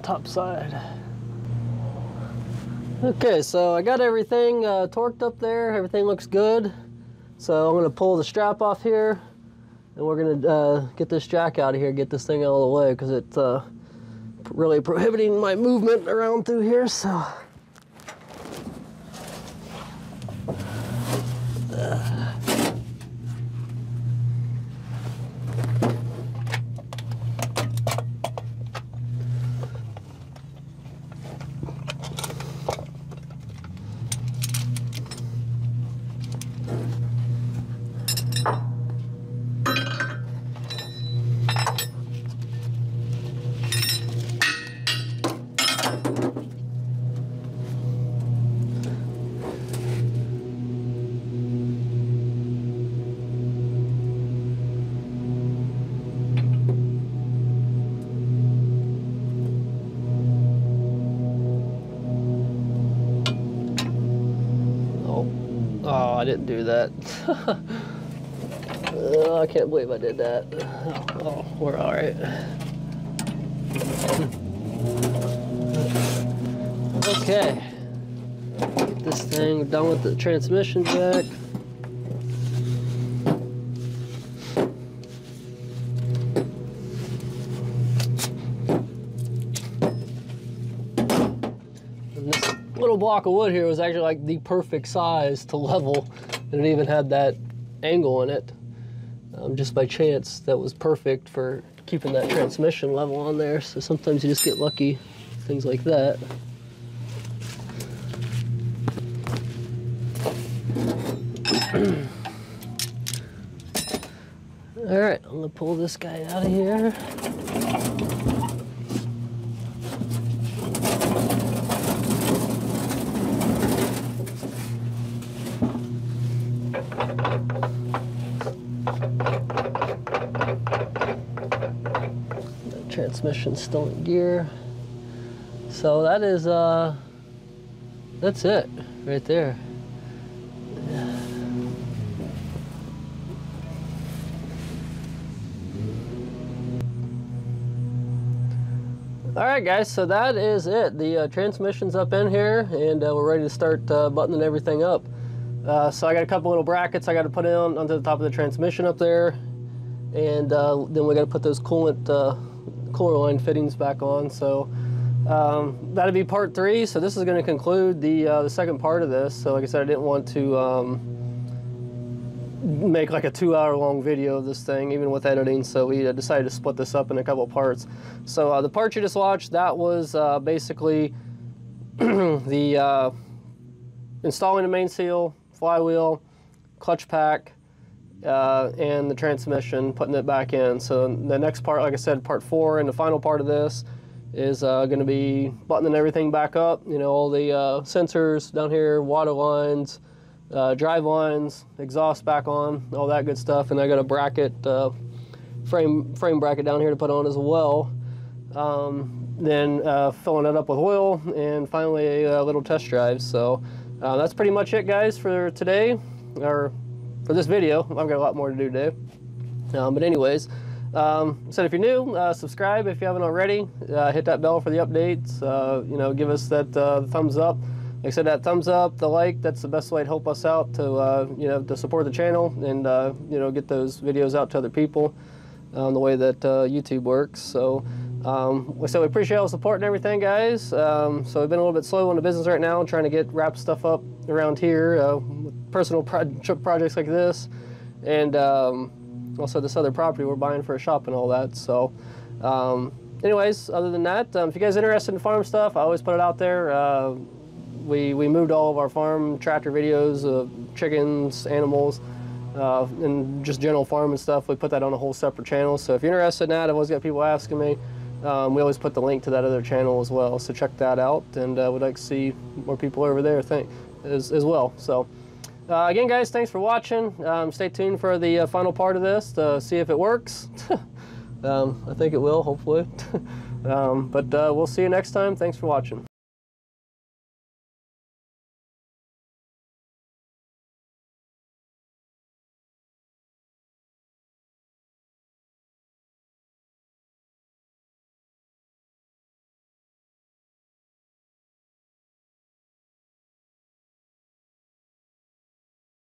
Top side. Okay, so I got everything torqued up there. Everything looks good. So I'm gonna pull the strap off here, and we're gonna get this jack out of here, get this thing out of the way, because it's really prohibiting my movement around through here. So. I didn't do that. Oh, I can't believe I did that. Oh, we're all right. Okay. Get this thing done with the transmission jack. Block of wood here was actually like the perfect size to level, and it even had that angle in it, just by chance. That was perfect for keeping that transmission level on there. So sometimes you just get lucky, things like that. All right, I'm gonna pull this guy out of here. Transmission still in gear. So that is that's it right there. Yeah. All right guys, so that is it. The transmission's up in here, and we're ready to start buttoning everything up. So I got a couple little brackets I got to put in onto the top of the transmission up there, and then we got to put those coolant cooler line fittings back on. So that'll be part 3. So this is going to conclude the second part of this. So like I said, I didn't want to make like a 2-hour long video of this thing, even with editing. So we decided to split this up in a couple parts. So the part you just watched, that was basically the installing the main seal, flywheel, clutch pack, and the transmission, putting it back in. So the next part, like I said, part 4, and the final part of this is going to be buttoning everything back up. You know, all the sensors down here, water lines, drive lines, exhaust back on, all that good stuff. And I got a bracket, frame bracket down here to put on as well. Then filling it up with oil, and finally a little test drive. So that's pretty much it, guys, for today, or for this video. I've got a lot more to do today. But anyways, so if you're new, subscribe if you haven't already. Hit that bell for the updates. You know, give us that thumbs up. Like I said, that thumbs up, the like, that's the best way to help us out to, you know, to support the channel, and, you know, get those videos out to other people the way that YouTube works. So, so we appreciate all the support and everything, guys. So we've been a little bit slow on the business right now, trying to wrap stuff up around here. Personal projects like this, and also this other property we're buying for a shop and all that. So anyways, other than that, if you guys are interested in farm stuff, I always put it out there. We moved all of our farm tractor videos of chickens, animals, and just general farming stuff. We put that on a whole separate channel. So if you're interested in that, I've always got people asking me. We always put the link to that other channel as well. So check that out, and we'd like to see more people over there think as well. So. Again, guys, thanks for watching. Stay tuned for the final part of this to see if it works. I think it will, hopefully. But we'll see you next time. Thanks for watching.